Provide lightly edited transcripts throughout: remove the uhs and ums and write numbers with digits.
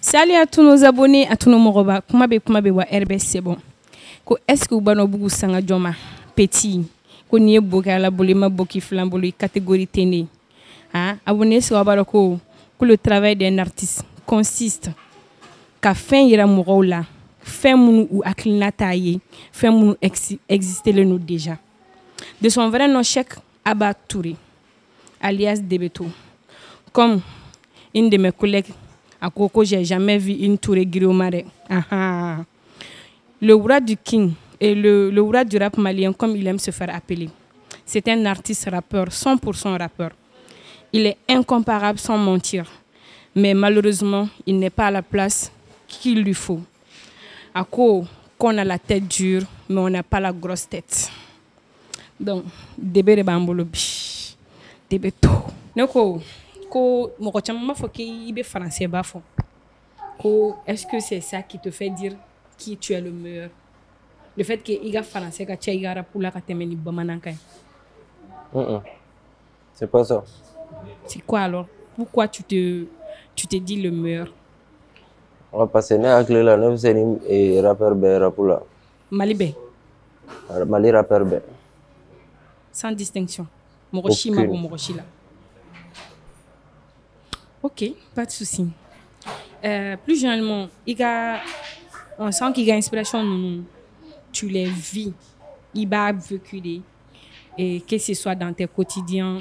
Salut à tous nos abonnés, à tous nos moroba. KOUMABEY wa RBS c'est bon. Ko est-ce que ubano bugu sanga joma petit ko nie boka la bolema boki flamboli catégorie tene. Hein abonnés so abaroko que le travail d'un artiste consiste qu'à fin ira morola, fin munu ou aklina taillé, fin munu exister le nous déjà. De son vrai nom Cheikh Abba Touré alias Debeto. Comme une de mes collègues à Coco, j'ai jamais vu une tourée guillaumarée. Le roi du King et le roi du rap malien, comme il aime se faire appeler. C'est un artiste rappeur, 100% rappeur. Il est incomparable sans mentir. Mais malheureusement, il n'est pas à la place qu'il lui faut. À cause qu'on a la tête dure, mais on n'a pas la grosse tête. Donc, Debere Bambolobi. Debeto. Noko. Ko m'a faut qu'il français bafo. Est-ce que c'est ça qui te fait dire qui tu es le meilleur? Le fait que il français ka tu es pour la katemeni bamananka. C'est pas ça. C'est quoi alors? Pourquoi tu te dis le meilleur? On passe na akle la neuf senim et rappeur be rapula. Malibé. Mali rappeur be. Sans distinction. Moroshi ma moroshi la. Ok, pas de souci. Plus généralement, on sent qu'il y a inspiration. Tu les vis, il va vécu et que ce soit dans tes quotidiens,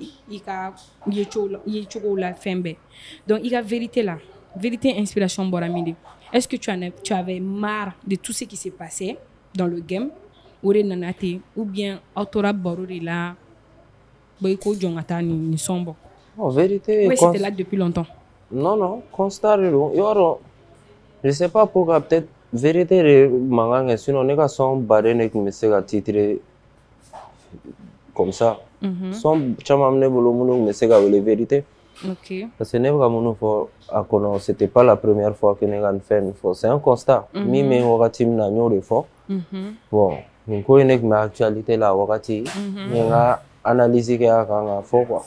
il y a la fin. Donc il y a vérité là, vérité inspiration boramide. Est-ce que tu avais marre de tout ce qui s'est passé dans le game ou bien autora borori là, boyko jongata ni sombo? En vérité, oui, c'était là depuis longtemps. Non, non, constat. Je ne sais pas pourquoi, peut-être, vérité, sinon, on est sans barrer, on est titré comme ça. Sans chamaner, on est la vérité. Parce que ce n'était pas la première fois que nous avons fait une fois. C'est un constat. Mais on a fait une fois. Bon, on a fait une actualité là, on a analysé la fois.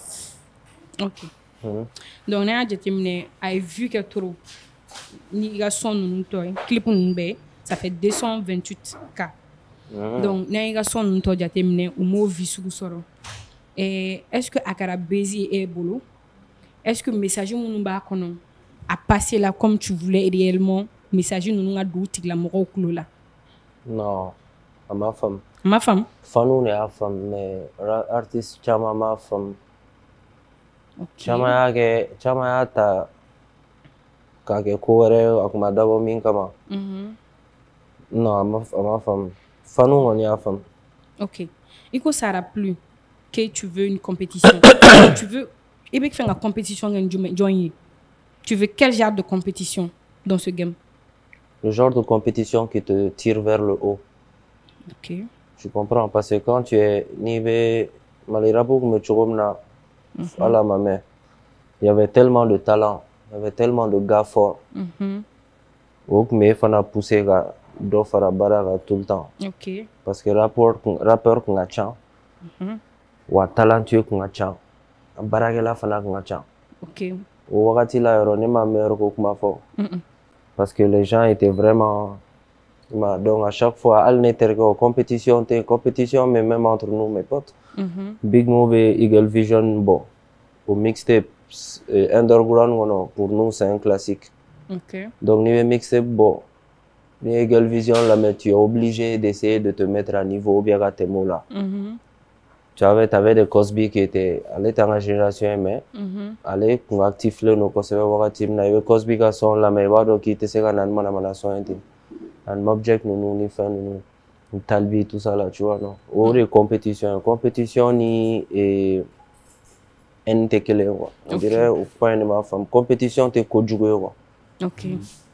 Ok. Donc, on a déterminé, a vu que trop, ni son nous clip ça fait 228K. Donc, ni son nous toi déterminé ou mauvais sous soro. Et est-ce que Akara Bezy et Bolo, est-ce que message nous ba kono a passé là comme tu voulais réellement, message nous a douté la mort au là. Non, à ma femme. Ma femme. Fanou n'est pas femme, mais artiste chama ma femme. Chama yake chama hata kage kore akumadawo minkama. Non, ma femme fanou on y a femme. OK. Iko sara plus que tu veux une compétition. Tu veux ibek faire la compétition join. Tu veux quel genre de compétition dans ce game? Le genre de compétition qui te tire vers le haut. OK. Je comprends parce que quand tu es nive malirabou me chogomna. Voilà ma mère. Il y avait tellement de talent, il y avait tellement de gars forts. Mais on a poussé tout le temps. Okay. Parce que rappeur qu'on a chant, ou talentueux qu'on a chant, baragela fana qu'on a chant. Ou wakati la erone ma mère kokuma fo. Parce que les gens étaient vraiment. Donc à chaque fois, elle n'était qu'en compétition, mais même entre nous, mes potes. Big Movie, Eagle Vision, bon. Au mixtape, Underground, pour nous, c'est un classique. Donc, niveau mixtape, bon. Eagle Vision, là, mais tu es obligé d'essayer de te mettre à niveau, bien à tes mots là. Tu avais des Cosby qui étaient allés dans la génération, mais allez, pour activer nos conservateurs, les Cosby qui sont là, mais qui étaient ces un objet nous fait un Tal B tout ça là tu vois non hors compétition ni et NTKL on dirait au point de ma femme compétition t'es conjugué quoi.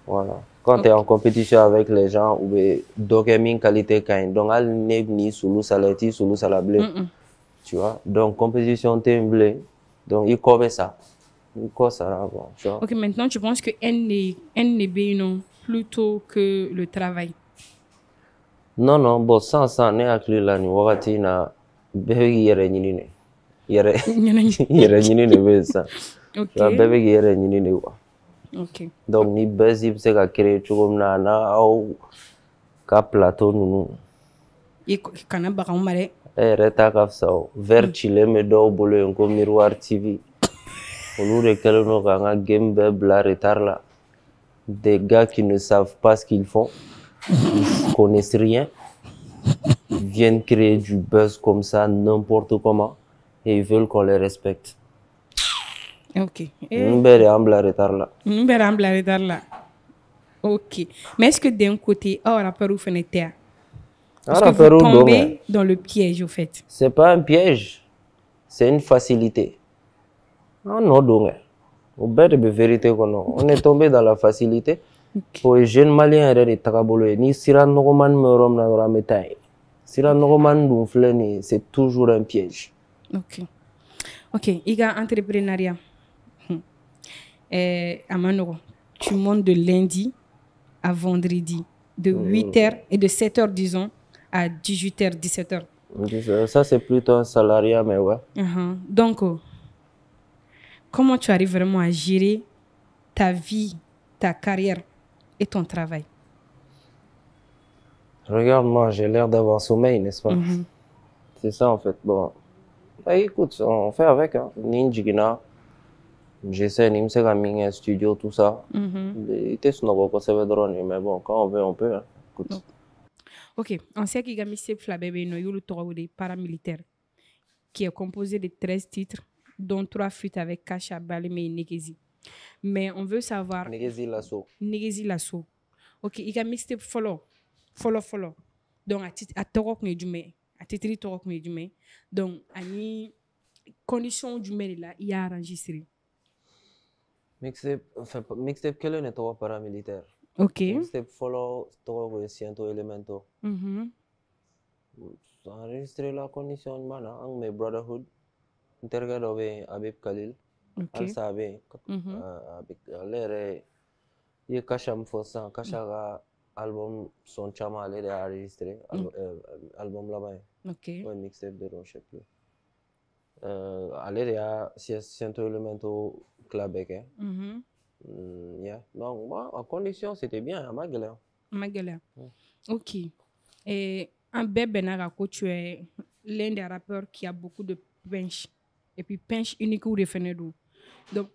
Voilà quand t'es en compétition avec les gens ou document qualité quand donc al nebni sous l'eau salable tu vois donc compétition t'es blé donc il couvre ça tu vois. Ok maintenant tu penses que NB non plutôt que le travail. Non, non, bon, sans ne hakili la ni wakati na bebe yere nyinine. Yere yere nyinine be ça. OK. La bebe yere nyinine wa. OK. Donc ni Bezy c'est ka créer chugomna na au ka plateau nunu. Et kana ba kamare. Eh reta ka fsao. Vertile me do bolo enko Miroir TV. Olure keleno ka nga game be bla retard là. Des gars qui ne savent pas ce qu'ils font. Ils connaissent rien, viennent créer du buzz comme ça, n'importe comment, et ils veulent qu'on les respecte. Ok. Nous sommes en retard là. Ok. Mais est-ce que d'un côté, on a peur ou fenêtre? Est-ce que vous tombez dans le piège, au fait? Ce n'est pas un piège, c'est une facilité. On est tombé dans la facilité. Pour les jeunes Maliens, c'est toujours un piège. Ok. Ok. Il y a entrepreneuriat. Amano, tu montes de lundi à vendredi, de 8h et de 7h, disons, à 18h, 17h. Ça, c'est plutôt un salariat, mais ouais. Donc, comment tu arrives vraiment à gérer ta vie, ta carrière et ton travail? Regarde, moi, j'ai l'air d'avoir sommeil, n'est-ce pas? C'est ça, en fait. Bon, bah, écoute, on fait avec. Ninjigina, j'essaie, je sais un studio, tout ça. Mais bon, quand on veut, on peut. Hein. Écoute. Donc, ok, on sait qu'il y a un paramilitaire qui est composé de 13 titres, dont 3 fuites avec Kacha, Balime et Nekezi. Mais on veut savoir. Negezi Lasso. Negezi Lasso. Ok, il y a mixtape follow. Donc, à Torok Medjumé, à Tétri Torok Medjumé. Donc, à une condition du mail là, il y a enregistré. Mixtape, enfin, mixtape, quel est le paramilitaire? Ok. Mixtape follow, Torok et Siento Elemento. Enregistré la condition de mana, mes Brotherhood, Intergade Abib Khalil. Okay. Donc, moi, en condition, c'était bien, à Magala. Ok. Et en bébé, tu es l'un des rappeurs qui a beaucoup de pinch. Et puis, pinch unique ou refénédou. Donc,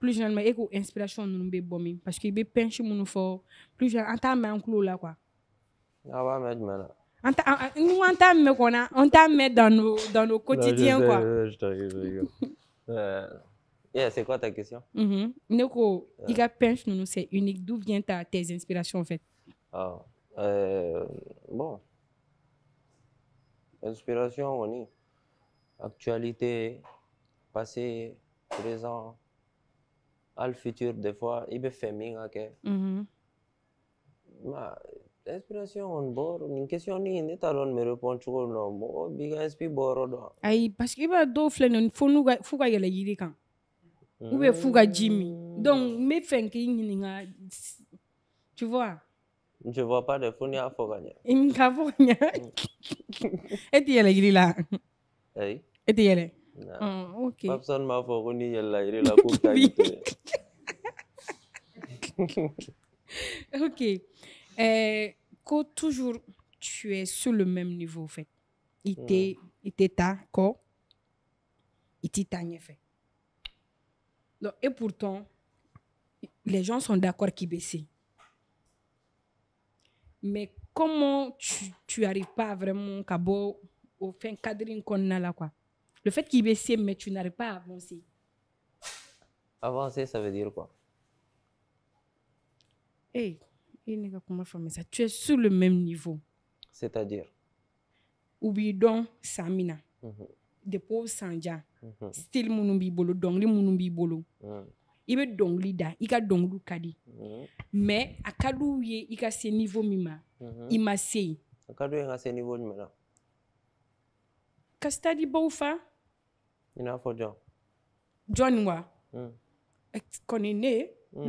plus jeune, mais éco inspiration nous bébomi parce qu'il est penché mon fort plus jeune en tant qu'enclos là quoi. Ah bah mais maintenant. Nous en tant mais qu'on a en tant mais dans nos quotidiens quoi. C'est quoi ta question? Neko, il a penché nous c'est unique. D'où vient tes inspirations en fait? Ah bon, inspiration on est actualité passé. Présent, à le futur, des fois, il est féminin. L'inspiration, on bord, une question, ni talon me répond, tu vois, non, big inspire bord. Aïe, parce qu'il va d'où fléner, il faut nous fouiller les Yirikan. Ou il faut Jimmy. Donc, mes fins qui tu vois. Je ne vois pas de fournier à Fogania. Il me cavogne. Et tu es là. Et tu es là. Ok. Ok. Toujours, tu es sur le même niveau, en fait. Il était ta corps, il était ta fait. Et pourtant, les gens sont d'accord qu'il baissait. Mais comment tu n'arrives pas vraiment au fin cadre qu'on a là, quoi? Le fait qu'il baisse, mais tu n'arrives pas à avancer. Avancer, ça veut dire quoi? Hey, il n'y a comment faire ça. Tu es sur le même niveau. C'est-à-dire? Oubidon Samina, Depo Sanja, Style Mounoubi Bolo, Dongli Mounoubi Bolo. Il veut Dongli Da, il a Donglou Kadi. Mais à Kadouye, il a ce niveau Mima. Il m'a essayé. À Kadouye, il a ce niveau Mima. Qu'est-ce que tu as dit, Boufa? Il a fait John. John, moi. Ne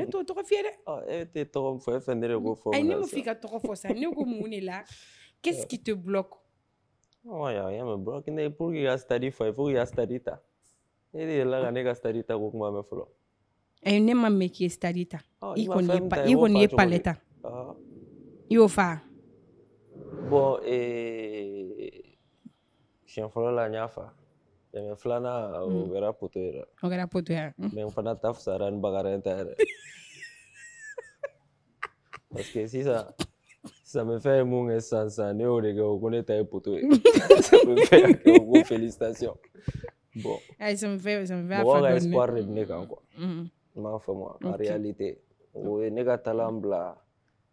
t'en trop fier. Ah, et t'es trop fier, fais-le, Boufa. Et ne me fais pas trop force. Ne me là. Qu'est-ce qui te bloque? Non, il n'y a rien qui me bloque. Pour qu'il y ait stadi, il faut qu'il y ait stadi. Il y a là qui est stadi, il faut qu'il y ait stadi. Et il y a un qui est stadi. Il n'y a pas l'état. Il y a pas. Bon, et... Je suis en train de faire ça. Je suis en train de faire ça. Je suis en train de faire ça. Je suis en train de faire ça. Je suis en train de faire ça. Parce que si ça... Ça me fait mon essence, les gars, on connaît ta poteau. Ça me fait une félicitation. Bon. Ça me fait avoir espoir de venir encore. Non, faut moi. En réalité, ouais, nega talambla,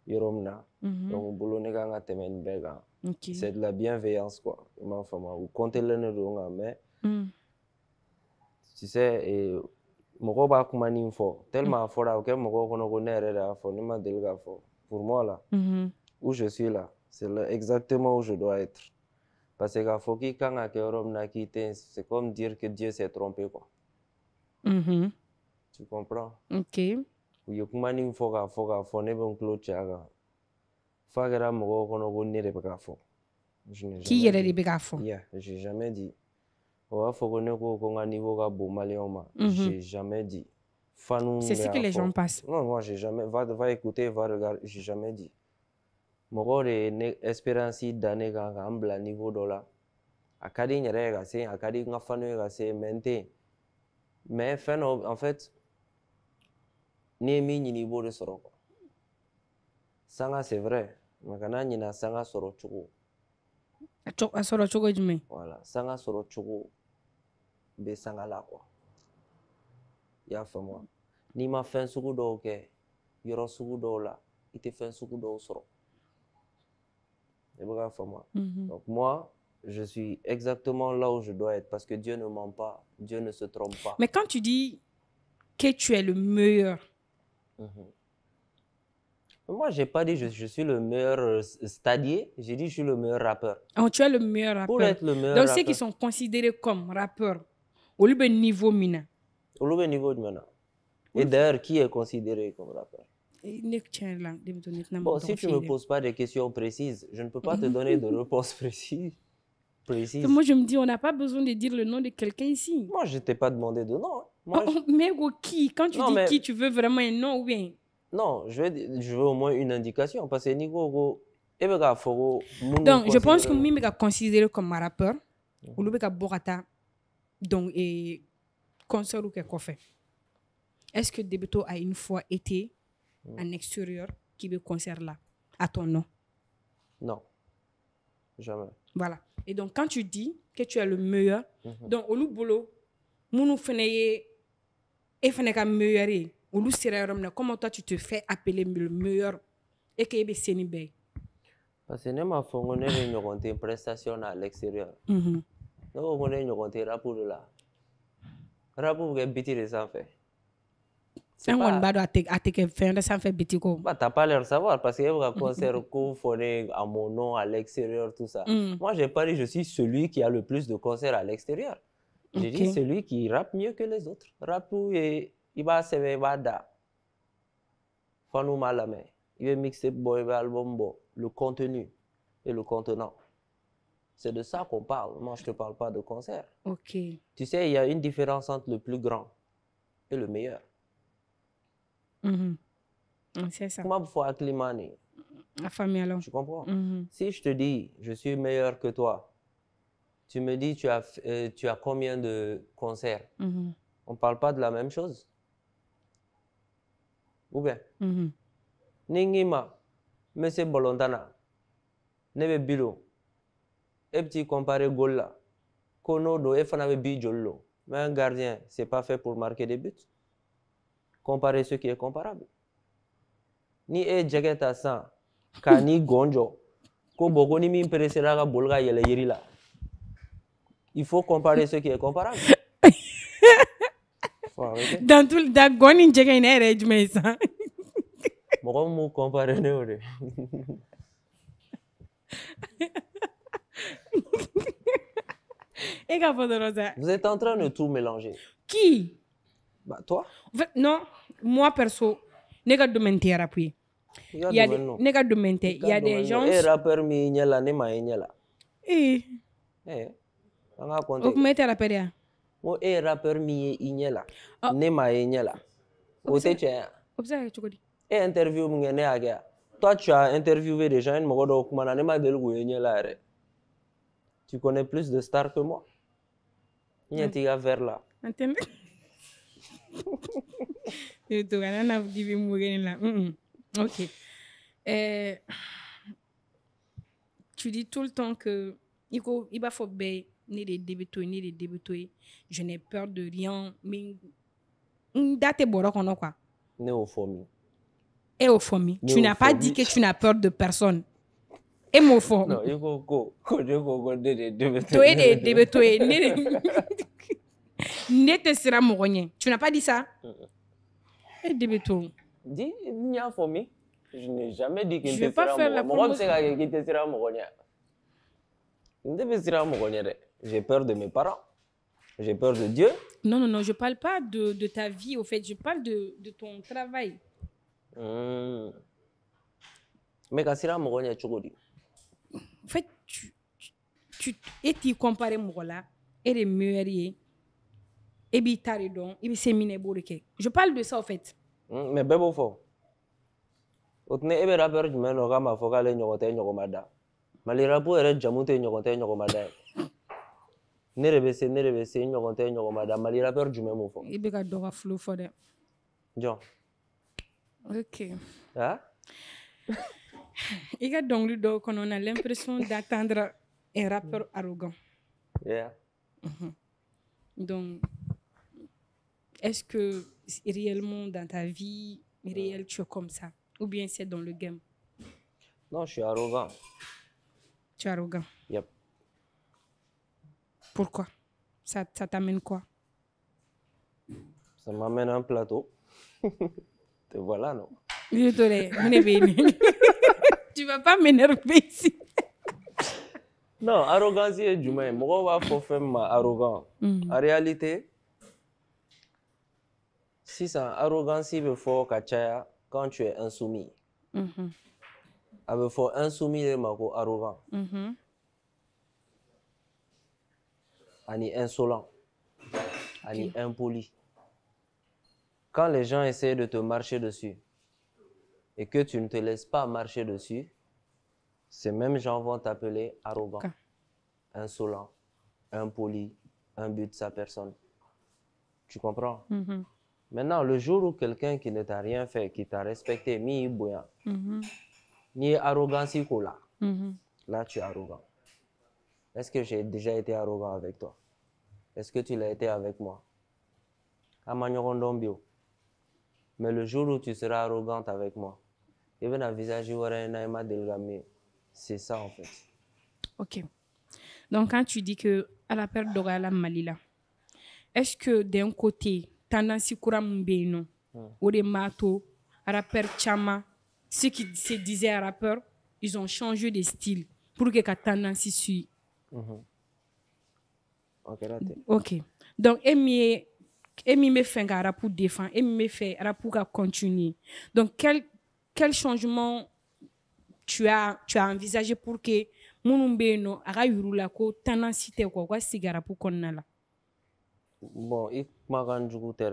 iromna, on boulot nega ngatemen bega. C'est de la bienveillance quoi. Non, faut moi. Vous comptez le nerf mais tu sais et mon gars va comment il faut. Tellement fort à auquel mon gars qu'on connaît rien à fond, il m'a délégué fort. Pour moi là. Où je suis là, c'est exactement où je dois être. Parce que faut qu'il c'est comme dire que Dieu s'est trompé. Quoi. Tu comprends? Ok. Qui est le bégafon? J'ai jamais dit. J'ai jamais dit. C'est ce que les gens passent. Non, moi, j'ai jamais. Va écouter, va regarder. J'ai jamais dit. Moro de expérience d'année quand on bla niveau dollar akadi nyere ga se akadi ngafano ga se mente mais en fait ni mi ni niveau de soro sanga c'est vrai makana ni na sanga soro chugo a soro chugo jimi voilà sanga soro chugo be sanga la quoi ya famo ni ma fin sugu do ke yoro sugu do la ite fin sugu do soro. Donc moi, je suis exactement là où je dois être parce que Dieu ne ment pas, Dieu ne se trompe pas. Mais quand tu dis que tu es le meilleur... Moi, je n'ai pas dit que je suis le meilleur stadier, j'ai dit que je suis le meilleur rappeur. Oh, tu es le meilleur rappeur. Pour être le meilleur rappeur. Donc ceux qui sont considérés comme rappeurs, au lieu de niveau mina. Au lieu de niveau mina. Et d'ailleurs, qui est considéré comme rappeur? Bon, si tu ne me poses pas des questions précises, je ne peux pas te donner de réponse précise. Moi, je me dis, on n'a pas besoin de dire le nom de quelqu'un ici. Moi, je ne t'ai pas demandé de nom. Moi, mais qui? Quand tu non, dis mais... qui, tu veux vraiment un nom ou bien? Non, je veux au moins une indication. Parce que Nigo, donc, je pense que Mimi est considéré comme un rappeur. Ou le Borata, donc, et concert ou quelque chose. Est-ce que Debeto a une fois été en extérieur qui veut concert là, à ton nom? Non, jamais. Voilà. Et donc, quand tu dis que tu es le meilleur, donc, au boulot, nous faisons le meilleur. Comment toi, tu te fais appeler le meilleur? Et que tu es le meilleur. Parce que nous avons une prestation à l'extérieur. Nous avons une rapport là. Rapport que Biti les a fait. C'est pas... Bah, t'as pas l'air de savoir parce qu'il y a un concert à mon nom, à l'extérieur, tout ça. Moi, j'ai pas dit je suis celui qui a le plus de concerts à l'extérieur. J'ai dit celui qui rappe mieux que les autres. Rappe et il va se mettre Fanou Malame. Il va mixer album, le contenu et le contenant. C'est de ça qu'on parle. Moi, je te parle pas de concert. Tu sais, il y a une différence entre le plus grand et le meilleur. C'est ça. Comment faut acclimater la famille alors? Tu comprends? Si je te dis, je suis meilleur que toi, tu me dis, tu as combien de concerts? On ne parle pas de la même chose. Ou bien? Ningima, Monsieur Bolontana, Nebe Bilo, et petit comparé Golla, Konodo, et Fanabe Bijolo. Mais un gardien, ce n'est pas fait pour marquer des buts. Comparer ce qui est comparable. Ni e jageta san, kani gonjo, ko boko ni mi impreseraga bolga yele yeri la. Il faut comparer ce qui est comparable. Dans tout le dag goni jaga ina rej me san. Moko mu comparer ne ore. Ega podorosa. Vous êtes en train de tout mélanger. Qui? Bah, toi? Non, moi perso, je ne suis pas Il y a des gens. Il y a des gens. Tu connais plus de stars que moi. Il y a des vers là. Ok. Tu dis tout le temps que il faut payer les débutants, les débutants. Je n'ai peur de rien. Mais une date est bonne qu'on a quoi. Néophobie. Tu n'as pas dit que tu n'as peur de personne. Et mon fond. Non, il faut que tu n'as pas dit ça. Dis, il y a informé. Je n'ai jamais dit qu'il te sera mouronien. J'ai peur de mes parents. J'ai peur de Dieu. Non, non, non, je ne parle pas de ta vie, au fait. Je parle de ton travail. Mais quand tu es mouronien, tu dis. En fait, tu compares Mourola et les mûriers et les taridons et les séminaires. Je parle de ça en fait. Mais bien, bon, faut. Otne ebe rappeur du même organe à focal et n'yorote n'yoromada. Malirapo eret jamoute n'yorote n'yoromada. Nerevese n'yorote n'yoromada. Malirapo du même enfant. Ibe kadora flow for them. John. Ok. Ah. Il y a donc le dos qu'on a l'impression d'attendre un rappeur arrogant. Yeah. Donc, est-ce que réellement dans ta vie, réelle, tu es comme ça? Ou bien c'est dans le game? Non, je suis arrogant. Tu es arrogant? Yep. Pourquoi? Ça t'amène quoi? Ça m'amène à un plateau. Te voilà, non? Désolé, on est béni. Tu ne vas pas m'énerver ici. Non, arrogance est du même. Moi, je vais faire arrogant. En réalité, si ça arrogance, il faut que quand tu es insoumis. Il faut insoumis et arrogant. Ani insolent. Ani impoli. Quand les gens essaient de te marcher dessus, et que tu ne te laisses pas marcher dessus, ces mêmes gens vont t'appeler arrogant, insolent, impoli, imbu de sa personne. Tu comprends? Maintenant, le jour où quelqu'un qui ne t'a rien fait, qui t'a respecté, ni bouillant, ni arrogant, si là, là tu es arrogant. Est-ce que j'ai déjà été arrogant avec toi? Est-ce que tu l'as été avec moi? Mais le jour où tu seras arrogante avec moi, even à visage, c'est ça en fait. Ok. Donc quand tu dis que à la perte d'Orala Malila, est-ce que d'un côté, tendance courant mbéno, ou des matos, à la perte chama, ceux qui se disaient rappeurs, ils ont changé de style pour que la tendance suit. Ok. Ok. Donc Emi. Et me fait un rap pour défendre, et me fait un rap pour continuer. Donc, quel changement tu as envisagé pour que Mounoubéno ait eu la tendancité à ce que tu pour là? Bon, il m'a rendu compte.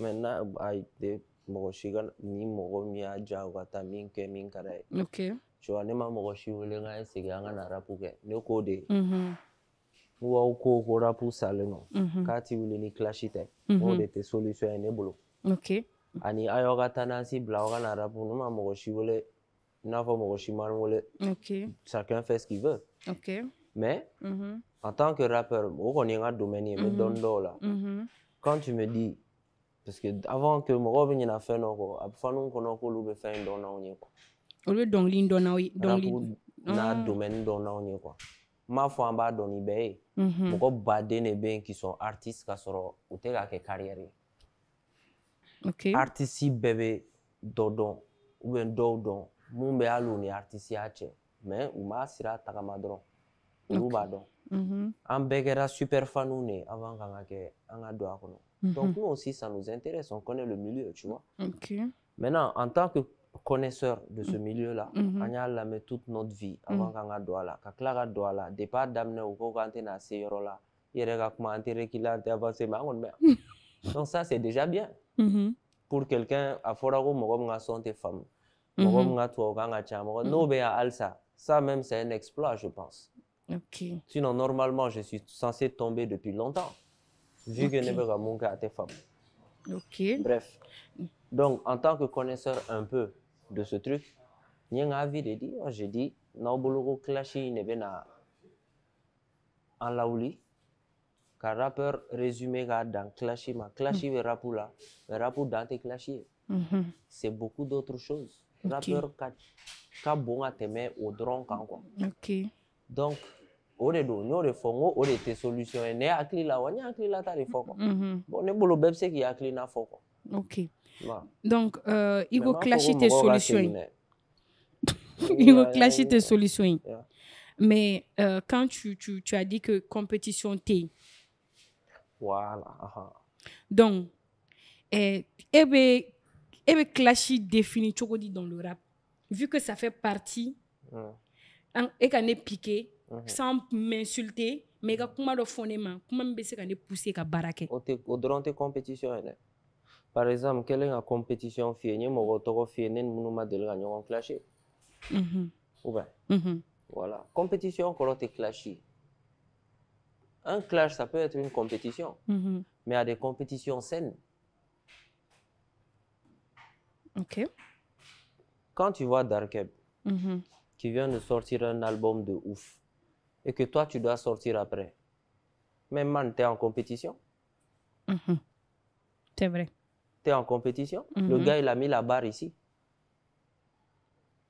Maintenant, chacun fait ce qu'il veut. Mais en tant que rappeur, quand tu me dis, parce que avant que je revienne à faire un pourquoi bader les gens qui sont artistes qui sont au terrain de carrière? Artistes bébé dodon ou bien dodon, mon béalo ni artistes yache, mais ou ma sira tagamadron, ou badon. Un béguera super fanouné avant qu'on a doit connaître. Donc nous aussi ça nous intéresse, on connaît le milieu, tu vois. Maintenant en tant que connaisseurs de ce milieu-là, on a l'amé toute notre vie avant qu'on a doala. Quand Clara doala, départ d'amener au courante na seyorola, il regarde comment intérêt qu'il a avancé mais on met. Donc ça c'est déjà bien pour quelqu'un à Foraro, mon gars sont des femmes, mon gars toi on a changé, mon nobe à Alsa, ça même c'est un exploit je pense. Okay. Sinon normalement je suis censé tomber depuis longtemps vu que Nebega mon gars a des femmes. Ok. Bref. Donc, en tant que connaisseur un peu de ce truc, j'ai dit, Naubologo Clashi Nebena en Laouli, car rappeur résumé dans Clashi, ma Clashi et Rapula, mais Rapu dans tes Clashi. C'est beaucoup d'autres choses. Rappeur Kabon a témé au dronk encore. Donc, on est dans nos réformes, on est des solutions. On est à clé là, on est à clé là, t'as les formes. On est bolo bébé, c'est qui a clé na forme. Ok. Donc, il faut clasher tes solutions. Il faut clasher tes solutions. Mais quand tu as dit que compétition t'es. Voilà. Donc, et bien clasher définit dans le rap. Vu que ça fait partie, et qu'on est piqué, sans m'insulter, mais comment le fondement, comment me baisser qu'on est poussé qu'à baraquer. Au durant tes compétitions, par exemple, quelle est la compétition finie, mon retour fini, mon nom de l'année on clashé. Ou bien, voilà, compétition quand on est clashé. Un clash, ça peut être une compétition, mais à des compétitions saines. Ok. Quand tu vois Darkeb, qui vient de sortir un album de ouf, et que toi tu dois sortir après, même man, t'es en compétition. C'est vrai. En compétition, le gars il a mis la barre ici.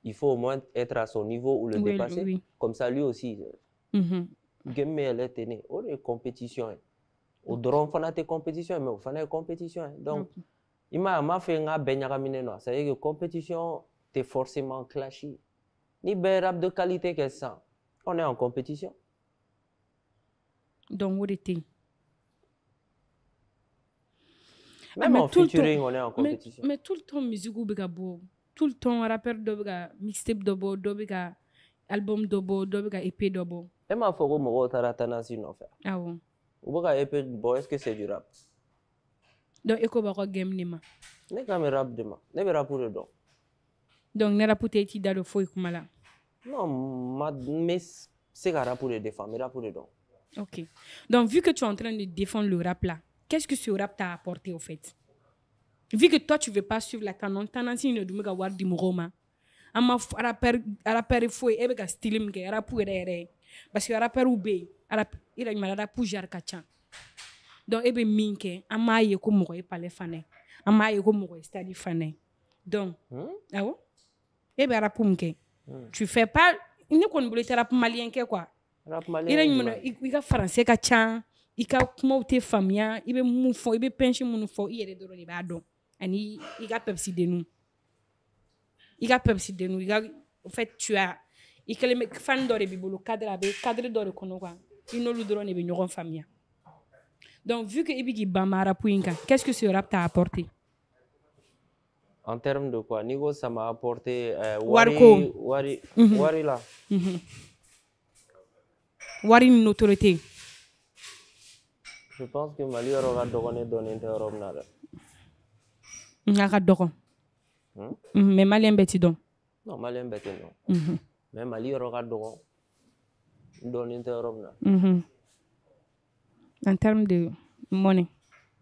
Il faut au moins être à son niveau ou le dépasser. Comme ça, lui aussi. Game elle est tenue. On est compétition. Au drone, on a des compétitions, mais on a des compétitions. Donc, il m'a fait un beignaramine noir. Ça veut dire que compétition, t'es forcément clashé. Ni bel rap de qualité qu'elle sent. On est en compétition. Donc, où est-il? Même en featuring, on est en compétition. Mais tout le temps, musique ou bigabo, tout le temps, rappeur dobiga, mixtape dobo, dobiga, album dobo, dobiga, épée dobo. Et ma forum au taratana si non faire. Ah bon. Ou boga épée dobo, est-ce que c'est du rap? Donc, éco baro game nima. N'est pas me rap demain. N'est pas pour le don. Donc, n'est pas pour te dire le faux et kumala. Non, mais c'est rap pour le défendre, mais rap pour le don. Ok. Donc, vu que tu es en train de défendre le rap là. Qu'est-ce que ce rap t'a apporté au fait? Vu que toi tu veux pas suivre la canon, t'as lancé une douleur à voir du mouroma. Ama rapper il faut aimer le style mais rapper derrière parce que rapper oubé, il a une malade pour jarkachan. Donc aimer minke, ama yeko mouré par les fans, ama yeko mouré c'est-à-dire fans. Donc ah ouais, aimer rapper minke. Tu fais pas, il ne connaît pas le rap malien quoi. Rap malien. Il a une, il a français kachan. Il a des familles, il a des enfants, il a des enfants, il a des enfants, il a des enfants, il a des enfants, il a des enfants, il a des enfants, il a des enfants, il a des enfants, il a des enfants, il a. Donc, vu que Ibigi Bamara Pouinka, qu'est-ce que ce rap t'a apporté? En termes de quoi? Nigo, ça m'a apporté... Warko. Wari là. Wari une autorité. Je pense que Mali aura donné un terreau. Il aura donné. Mais Mali est bête donc. Non, Mali est bête non. Mais Mali aura donné un terreau. En termes de monnaie.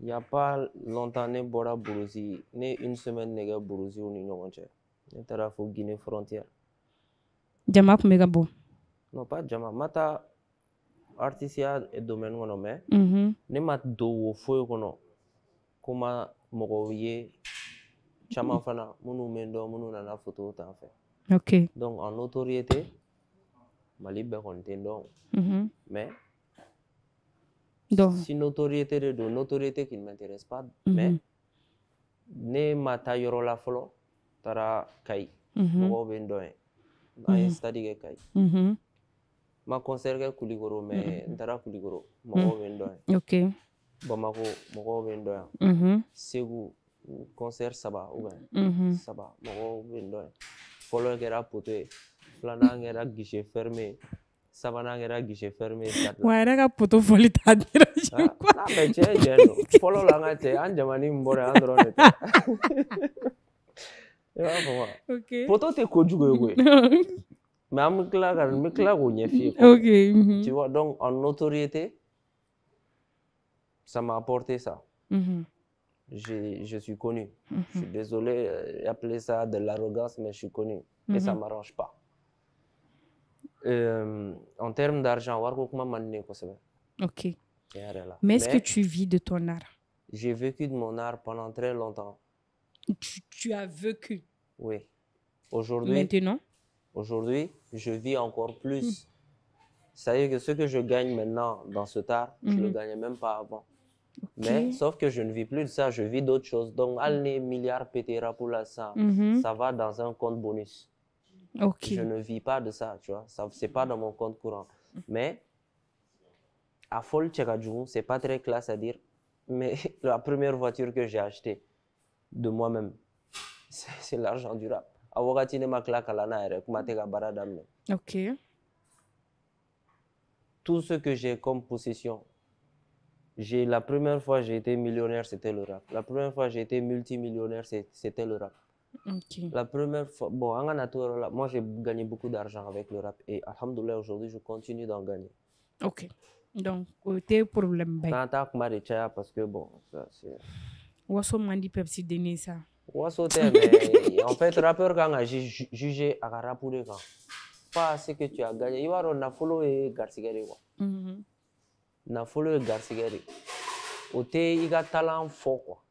Il n'y a pas longtemps né Bora Buruzi, né une semaine né Buruzi ou ni n'importe quoi. Né terrafou Guinée frontière. Jamap Megabo. Non pas Jamap. Mata. Artisanat et domaine qu'on nomme, ne mat doux feu qu'on a, comme Mogovier, Chamafana, monu mendo, monu nana photo t'as fait. Ok. Donc en autorité, Mali ben contient donc, mais donc si notoriété de notoriété qui ne m'intéresse pas, mais ne mata yorola flo, tara kai, Mogoviendo, un stade kai. Ma conserve Kuligoro, mais Dara Kuligoro, Mogo Vendoy. Ok. Bamako, Mogo Vendoy. Segu, concert saba ou bien saba mɔgɔw bɛ dɔn fɔlɔ kɛra poto ye filanan kɛra guichet fermé sabanan kɛra guichet fermé wa yɛrɛ ka poto fɔli t'a dira jɛn quoi n'a bɛ cɛ jɛn don fɔlɔ la an ka cɛ an jamani min bɔra an dɔrɔn de tɛ e b'a fɔ wa poto tɛ kojugu ye koyi mais an bɛ tila ka n bɛ tila k'o ɲɛf'i ye tu vois donc en notoriété ça m'a apporté ça. Je suis connu. Je suis désolé d'appeler ça de l'arrogance, mais je suis connu. Et ça ne m'arrange pas. En termes d'argent, ok. Mais est-ce que tu vis de ton art? J'ai vécu de mon art pendant très longtemps. Tu as vécu? Oui. Aujourd'hui, maintenant? Aujourd'hui, je vis encore plus. C'est-à-dire que ce que je gagne maintenant dans cet art, je ne le gagnais même pas avant. Okay. Mais sauf que je ne vis plus de ça, je vis d'autres choses. Donc, allez, milliards pétera pour la ça, ça va dans un compte bonus. Okay. Je ne vis pas de ça, tu vois. Ça, c'est pas dans mon compte courant. Mais, à Fol Tchakadjou, c'est pas très classe à dire, mais la première voiture que j'ai achetée de moi-même, c'est l'argent du rap. Ok. Tout ce que j'ai comme possession, la première fois que j'ai été millionnaire, c'était le rap. La première fois que j'ai été multimillionnaire, c'était le rap. Okay. La première fois, bon, moi j'ai gagné beaucoup d'argent avec le rap et alhamdoulilah, aujourd'hui je continue d'en gagner. Ok, donc, tes problèmes. Tant que Maricha, parce que bon, ça c'est. Wasso mandi Pepsi Denis ça. Wasso t'es, mais en fait, rappeur quand j'ai jugé à rapouler quand. Pas ce que tu as gagné. Il y a un follow et Garcigueri. Na follow Garcigueri. Il y a talent fort.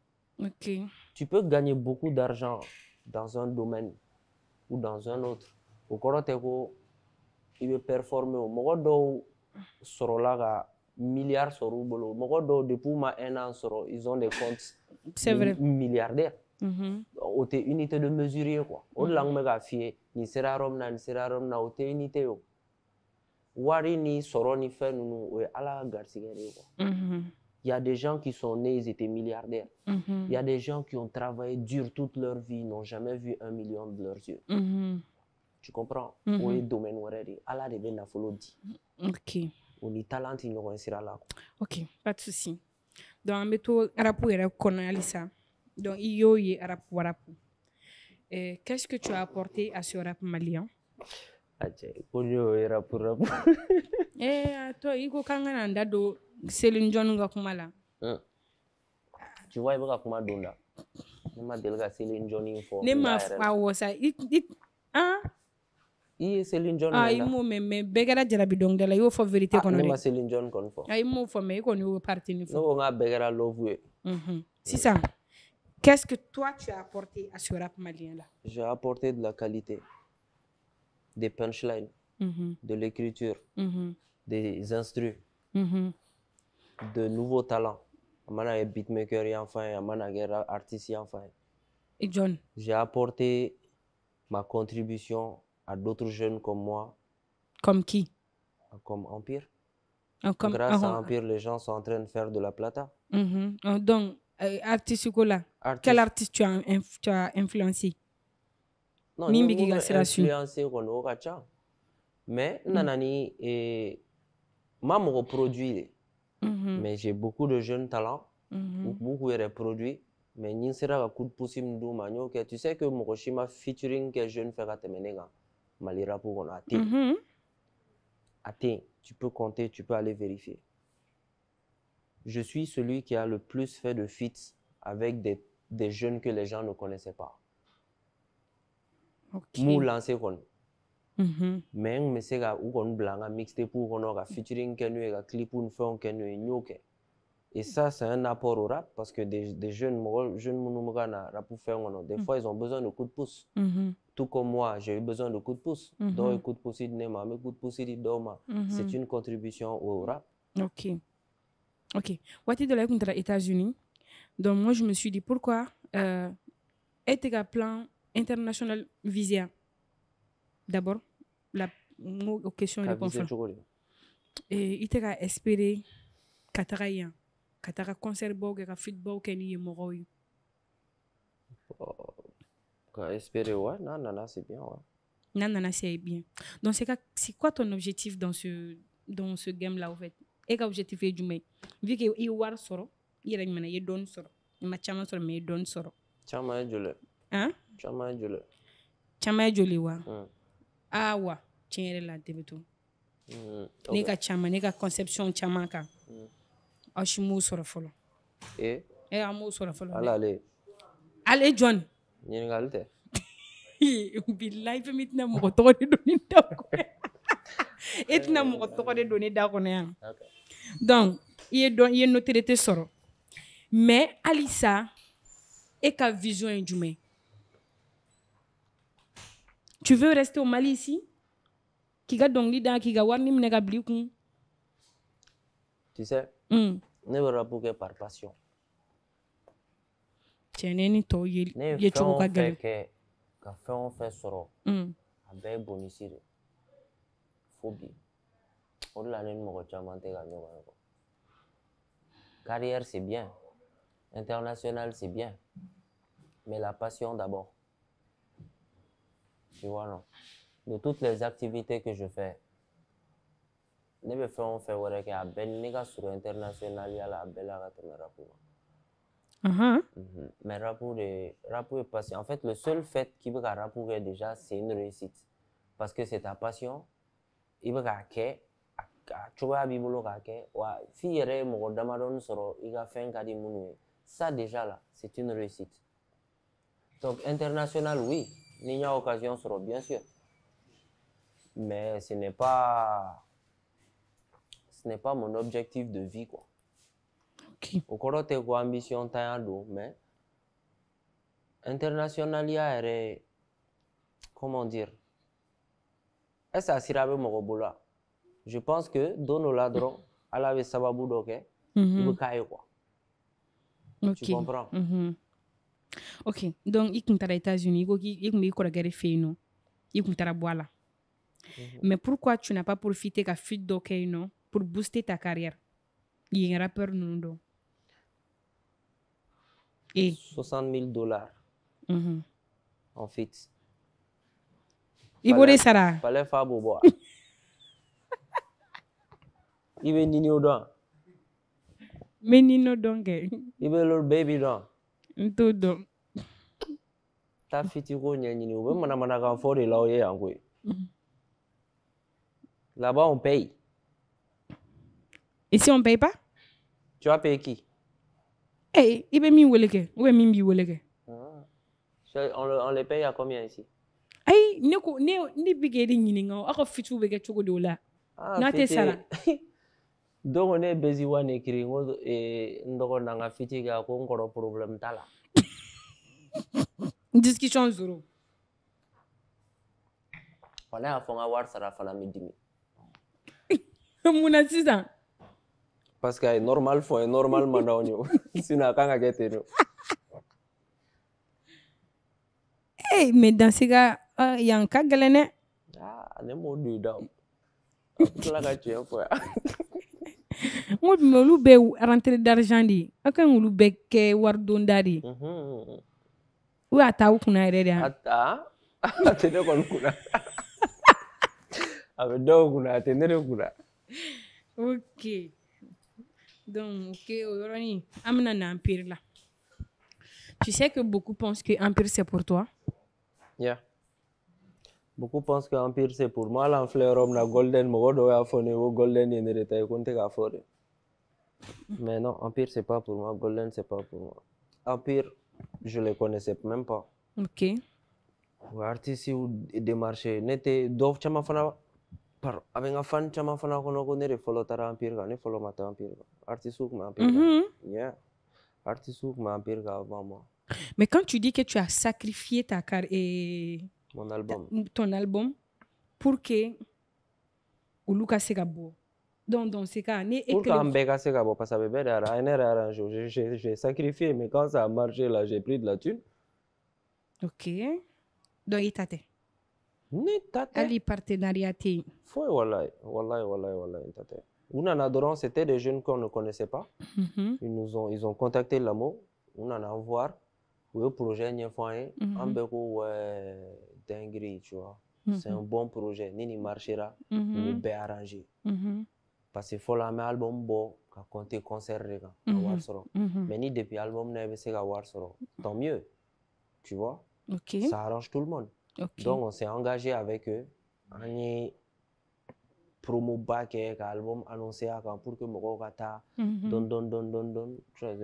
Tu peux gagner beaucoup d'argent dans un domaine ou dans un autre. Au Korotego, il veut performer. Mogodo Sorolaga, milliards Sorubolo. Mogodo depuis ma un an Soro, ils ont des comptes milliardaires. Au té unité de mesurer quoi. Au langue mégafier, ni seraromna, ni seraromna, au té unité yo. Wari ni Soro ni fait nous, ouais, ala Garcigueri quoi. Il y a des gens qui sont nés, ils étaient milliardaires. Il y a des gens qui ont travaillé dur toute leur vie, ils n'ont jamais vu 1 million de leurs yeux. Tu comprends? Oui, domaine ouaré, ala de ben afolodi. Ok. On est talenté, nous on sera là. Ok, pas de souci. Donc, mais toi, arapu era konalisa. Donc, iyo y arapu arapu. Qu'est-ce que tu as apporté à ce rap malien? Ah tiens, konyo era pour rapu. Toi, iko kanga nda do. C'est le John Gakumala. Tu vois, il va Gakumadonda. Nema delga c'est le John Info. Nema fawosa. Hein? Il c'est le John. Ah, il m'a même begara jarabidong de la yo for vérité qu'on a. Nema c'est le John Konfo. Ah, il m'a for me qu'on yo parti ni. Non, on a begara love. C'est ça. Qu'est-ce que toi tu as apporté à ce rap malien là? J'ai apporté de la qualité, des punchlines, de l'écriture, des instruments. De nouveaux talents. Amana est beatmaker et enfin, Amana est artiste et enfin. Et John? J'ai apporté ma contribution à d'autres jeunes comme moi. Comme qui? Comme Empire. Grâce à Empire, les gens sont en train de faire de la plata. Donc, artiste là, quel artiste tu as influencé? Non, je n'ai pas influencé Renaud Racha. Mais, Nanani et Mam reproduit. Mais j'ai beaucoup de jeunes talents, beaucoup de produits, mais ni sera coup de pouce m'dou manio que tu sais que Moroshima featuring que jeune fera temenega malira pour on até. Até, tu peux compter, tu peux aller vérifier. Je suis celui qui a le plus fait de feats avec des jeunes que les gens ne connaissaient pas. Mou lancé qu'on. Mais on me sait qu'on blanga mixte pour qu'on aura featuring qu'on ait un clip pour une femme qu'on ait une autre et ça c'est un apport au rap parce que des jeunes monomanes rap pour faire on des fois ils ont besoin de coups de pouce tout comme moi j'ai eu besoin de coups de pouce donc coups de pouce il n'est pas mais coups de pouce il dort c'est une contribution au rap. Ok. What is the life contre les États-Unis donc moi je me suis dit pourquoi est-ce un plan international visé d'abord, la question est bonne. Et il t'a espéré Kataraïa, Katara concert, Boga, Fitbog, et Niyemoroy. Espérer, ouais. Non, non, non, c'est bien, ouais. Non, non, non, c'est bien. Donc, c'est quoi ton objectif dans ce game-là, en fait? Et quel objectif est du mec? Vu qu'il y a un soro, il y a un don soro. Il y a un soro, mais il y a un soro. Chama jole. Hein? Chama jole. Chama jole, ouais. Ah, ouais. Tiens, là, t'es tout. Nega chama, nega conception chama ka. Ashimo soro folo. Eh? Eh, amo soro folo. Allez. Allez, John. Nyengalte. Billahi pe mitna mo to de doni da ko. Etna mo to de doni da ko ne. Okay. Donc, il est noté te soro. Mais Alissa et ka vision indjumé. Tu veux rester au Mali ici? Kiga dongli da kiga warni mnega blikun. Tu sais? Ne verra pas que par passion. Tieneni to ye choka gale. Café on fait soro. Avec bonisire. Phobie. On l'a né mon chamante gagno. Carrière c'est bien. International c'est bien. Mais la passion d'abord. Tu vois non. De toutes les activités que je fais. Ne me font faire ouais que à ben nega sur international il y a la belle à tenir pour moi. Mais rapport est passé. En fait, le seul fait qu'il veut rapporter déjà, c'est une réussite. Parce que c'est ta passion. Il veut que tu vois, il veut que si il est mort d'Amaron Soro, il a fait un cas de mourir. Ça, déjà, là, c'est une réussite. Donc, international, oui, il y a occasion Soro, bien sûr. Mais ce n'est pas mon objectif de vie, quoi. Au cours de quoi ambition taillado mais international y a comment dire est-ce à sirabe mogobola je pense que dono ladron à la vez sababu doké il caille quoi tu comprends ok donc il compte aux États-Unis il compte y corriger fait non il compte à boire là mais pourquoi tu n'as pas profité qu'à fuite doké non pour booster ta carrière il y a un rappeur non. Et $60 000 en fixe. Il voulait ça. Fallait faire beau bois. Il veut nino don. Mais nino don que. Il veut leur baby don. Tout don. Ta fille tu connais nino. Mais mana mana quand faut de là où il y a un coup. Là-bas on paye. Et si on ne paye pas? Tu vas payer qui? Eh, il va m'y oublier. Où est m'y oublier? On les paye à combien ici? Aïe, ne bigéding ni n'engo. Ako fitu bega choco dola. N'attends ça. Donc on est Bezy One écrit. Donc on a fitu ga qu'on a un problème tala. Discussion zéro. On a affaire à voir ça la famille dimi. Mon assistant. Parce que normal faut un normal mandaonio sinon quand on a été eh mais dans ces cas il y a un cas galène ah les mots du dame là quand tu es fou moi me loue be rentrer d'argent dit quand on loue be que wardon dari ou ataou kuna ere dia ata atene kon kuna avec donc kuna atene kuna ok. Donc, ok, Orani, amène un empire là. Tu sais que beaucoup pensent que empire c'est pour toi. Yeah. Beaucoup pensent que empire c'est pour moi. L'enfleur homme la golden morodo a foné au golden et ne détaille qu'on t'a foré. Mais non, empire c'est pas pour moi. Golden c'est pas pour moi. Empire, je les connaissais même pas. Ok. Ou artiste ou démarché, n'était d'offre chama fana. Avec un fan, chama fana kono kono re follow tara empire ga ne follow mata empire ga artistique ma empire yeah artistique ma empire ga avant moi. Mais quand tu dis que tu as sacrifié ta carrière, ton album pour que Uluka Segabo donc c'est quand ne pour quand Mbeka Segabo parce que bébé dara ene dara j'ai sacrifié mais quand ça a marché là j'ai pris de la thune. Ok donc itate. Ali partenariat. Foi wallahi, wallahi, wallahi, wallahi. Nous en adorons, c'était des jeunes qu'on ne connaissait pas. Ils ont contacté l'amour, on en a voir. le projet n'y a pas dinguerie, tu vois. C'est un bon projet, ni marchera, ni bien arrangé. Parce que faut la mettre album bon, quand on te concert mais ni depuis album ne veut se voir solo. Tant mieux, tu vois. Okay. Ça arrange tout le monde. Okay. Donc on s'est engagé avec eux, on est promo back et album annoncé à quand pour que mon gars ta don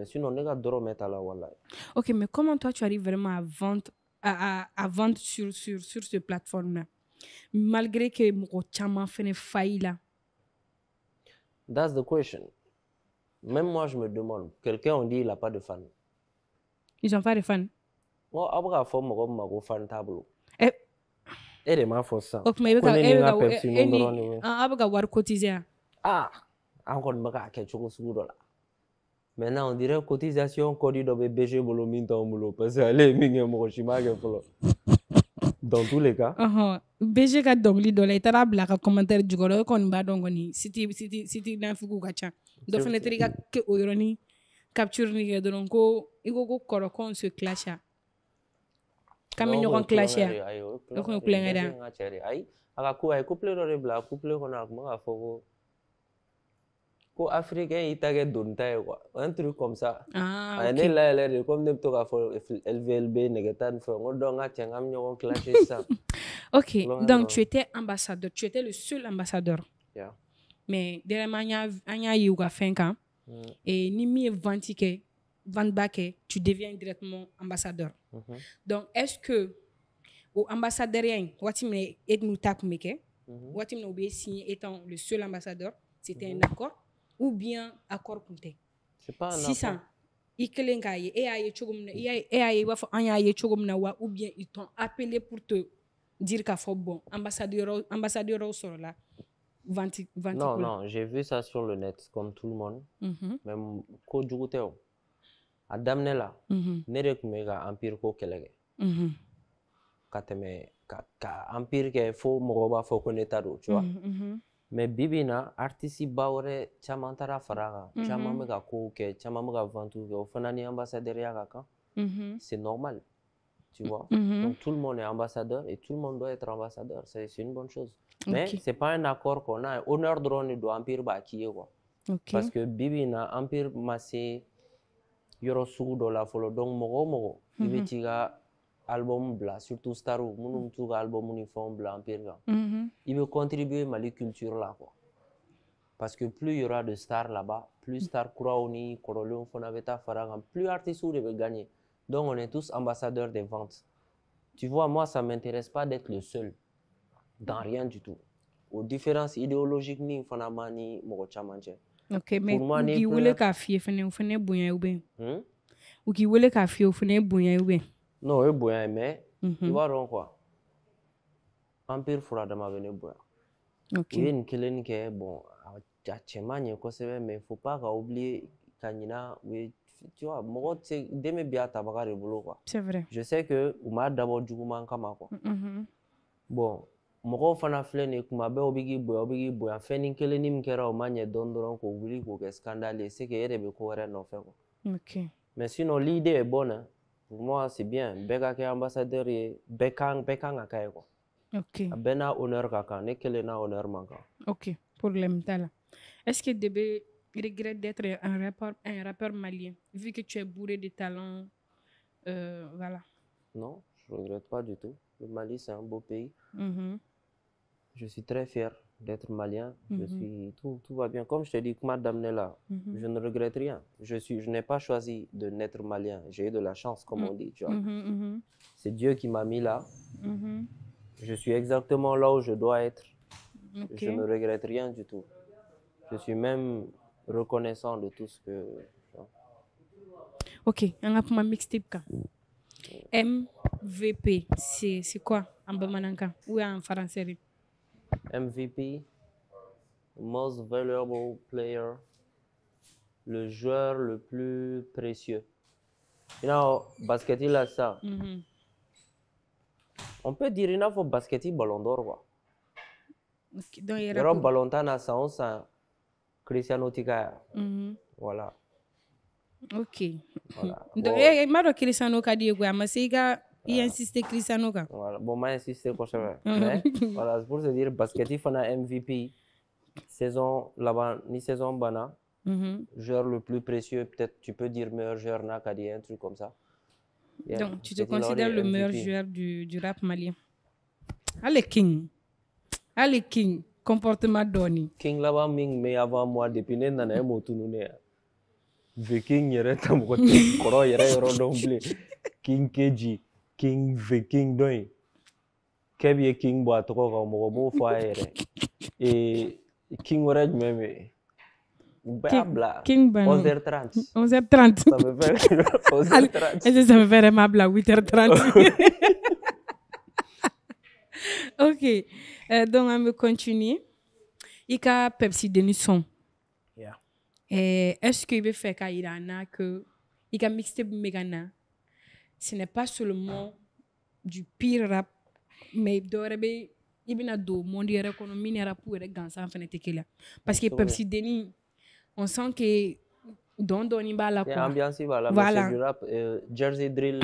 sinon on est à dormir à la walla. Ok, mais comment toi tu arrives vraiment à vendre? À vendre sur cette plateforme-là, malgré que mon chama fait faillite là. That's the question. Même moi, je me demande. Quelqu'un on dit il n'a pas de fans. Ils n'ont pas de fans. Moi, après la forme, mon fan tableau. Et les mains font ça. Ok, mais il y a des personnes qui ont ah, encore une fois, quelque chose de là. Maintenant, on dirait cotisation codée dans le BG Bolo parce que allez, mingue Moroshima. Dans tous les cas. BG a donc l'idée de commentaire du golo qu'on va donc si tu n'as pas de donc on est que aujourd'hui capture ni de l'onco il faut qu'on se clash. Comme ils ont clashé. Donc on pleure là. Aïe, à couple dans les blas, couple qu'on a comment à faire. Africain, il t'a donné un truc comme ça. Ah, okay. Là, comme nous avons fait LVLB, nous avons clashé ça. Ok, donc tu étais ambassadeur, tu étais le seul ambassadeur. Yeah. Mais dernièrement, il y a eu 5 ans, et ni mieux vendre tu deviens directement ambassadeur. Donc, est-ce que l'ambassadeur, étant le seul ambassadeur, c'était un accord? Ou bien accord compté. C'est pas un accord. Si ça, ils ou bien ils t'ont appelé pour te dire qu'il faut bon ambassadeur au sol là. Non, j'ai vu ça sur le net comme tout le monde. Même quand du côté Adam Nella, n'érec méga empire ko kelege. Quand empire que faut moroba faut connaître tu vois. Mais bibina artiste baure chamantara faraga chamamega koke chamamega vantuke ofanani ambassadeur yaka c'est normal tu vois donc tout le monde est ambassadeur et tout le monde doit être ambassadeur c'est une bonne chose mais c'est pas un accord qu'on a honneur drone doit empire baki quoi parce que bibina empire massé yorosu dola folo donc mogo ibitiga album blanc, surtout Starou, mon album uniforme blanc, il veut contribuer à la culture là. Quoi. Parce que plus il y aura de stars là-bas, plus stars Kuraoni, Corolon, Fonaveta, Faragan, plus artistes veulent gagner. Donc on est tous ambassadeurs des ventes. Tu vois, moi ça ne m'intéresse pas d'être le seul, dans rien du tout. Aux différences idéologiques, ni Fonamani, Mogochamanche. Ok, mais qui voulait café, Fene Bouya ou bien? Ou qui voulait café, Fene Bouya ou bien? Non, il est mais il va donc quoi. Empire fera de ma venue boire. Ok. Il y a une killing qui est bon. Mais il faut pas oublier Kanina. Tu vois, moi, c'est demain bien tabac et boulot quoi. C'est vrai. Je sais que Oumar d'abord du Gouman Kama quoi. Bon, moi, Fanaflen et Koumabe obigi boire. Fanning Kelenim Kera Oumania Dondoran ko oublie ko que scandale c'est que il est bien couvert non fait quoi. Ok. Mais sinon l'idée est bonne. Pour moi, c'est bien. Beka qui est ambassadeur, Bekang a kaye quoi. Ok. Bena honneur kaka, ne kelena honneur manka. Ok. Problème tala. Est-ce que Debe regrette d'être un rappeur malien, vu que tu es bourré de talents, voilà. Non, je regrette pas du tout. Le Mali, c'est un beau pays. Je suis très fier d'être malien. Tout va bien. Comme je te dis, Madame Nella, je ne regrette rien. Je n'ai pas choisi de naître malien. J'ai eu de la chance, comme on dit. C'est Dieu qui m'a mis là. Je suis exactement là où je dois être. Okay. Je ne regrette rien du tout. Je suis même reconnaissant de tout ce que... Ok, on a pour ma mixtape. MVP, c'est quoi en bamananka ou en français? MVP, Most Valuable Player, le joueur le plus précieux. You know, basket il a ça. On peut dire il a fait basket il ballon d'or quoi. Okay, donc il y a ballon d'or à ça on sent Cristiano Tica. Voilà. Ok. Voilà. Donc, il insiste Cristianoka. Voilà, bon, moi insiste pour ça. Mais voilà, c'est pour se dire basket, il faut un MVP saison là-bas, ni saison bana. Joueur le plus précieux, peut-être tu peux dire meilleur joueur na Kadi, un truc comme ça. Yeah. Donc tu te considères le meilleur joueur du rap malien. Allez King, comportement donné. King là-bas Ming mais avant moi depuis nana motunune. The King yere tam ko koro yere rodomble. King KJ. King Viking doing. Kebi King boatro va mo fire. Et King Orange même. Babla. King Ban. 11h30. 11h30. Ça me fait 11h30. Ça me fait aimable à 8h30. Ok. Donc on va continuer. Il y a Pepsi Denison. Yeah. Est-ce que il fait qu'il y a que il y a mixtape Megana? Ce n'est pas seulement du pire rap, mais il y a deux mondes, il y a pour les gens. Parce que Pepsi Denis, on sent que Don il y a l'ambiance, voilà. Du rap, Jersey Drill,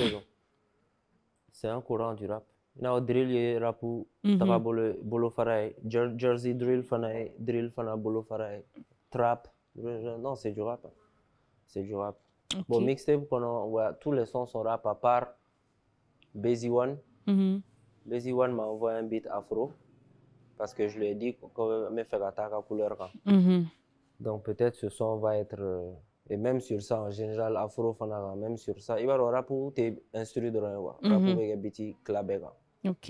c'est un courant du rap. Il y a drill et rap où tu as bolo farai, Jersey drill fana bolo farai, trap, non c'est du rap, c'est du rap. Okay. Bon, mixtape, ouais, tous les sons sont rap à part Bezy One. Bezy One m'a envoyé un beat afro parce que je lui ai dit qu'on me fait attaque à couleur. Donc peut-être ce son va être. Et même sur ça, en général, afro, même sur ça, il va y avoir un rap où tu es instruit de rien. Rap où il y a un petit clabé. Ok.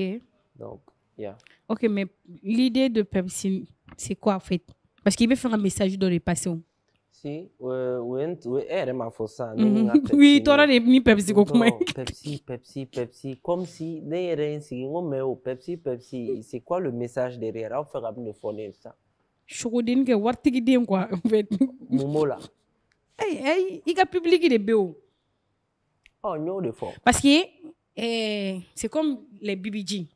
Donc, yeah. Ok, mais l'idée de Pepsi, c'est quoi en fait? Parce qu'il veut faire un message de réparation. Si, oui, tu as mis Pepsi, Pepsi, comme si, Pepsi, c'est quoi le message derrière? On fait un phonème, ça. Chogodine, que Wartigidem, quoi, en fait. Momola. Il a publié des BO. Oh, non, de fort. Parce que c'est comme les BBG.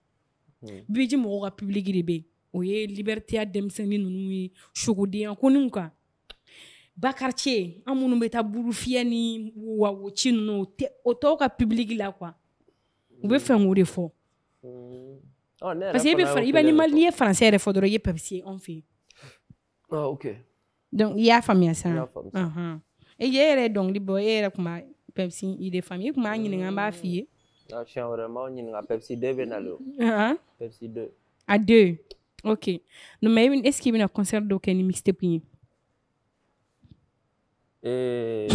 BBG m'a publié des BO. Oui, liberté à Demseni, Chogodine, Konunka. Bakartier, on nous met à Bouroufiani ou à Wotino, autant qu'à public là quoi. On veut faire un effort. Parce qu'il y a des malniers français, il faut de l'oyer Pepsi, on fait. Ah, ok. Donc, il y a famille ça. Et il y a donc des boyers comme Pepsi, il y a des familles comme Annie et Ambafie. Ah, je suis vraiment une Pepsi 2 Benalo. Pepsi 2. À 2. Ok. Donc, mais est-ce qu'il y a un concert d'aucun mixtape? Mais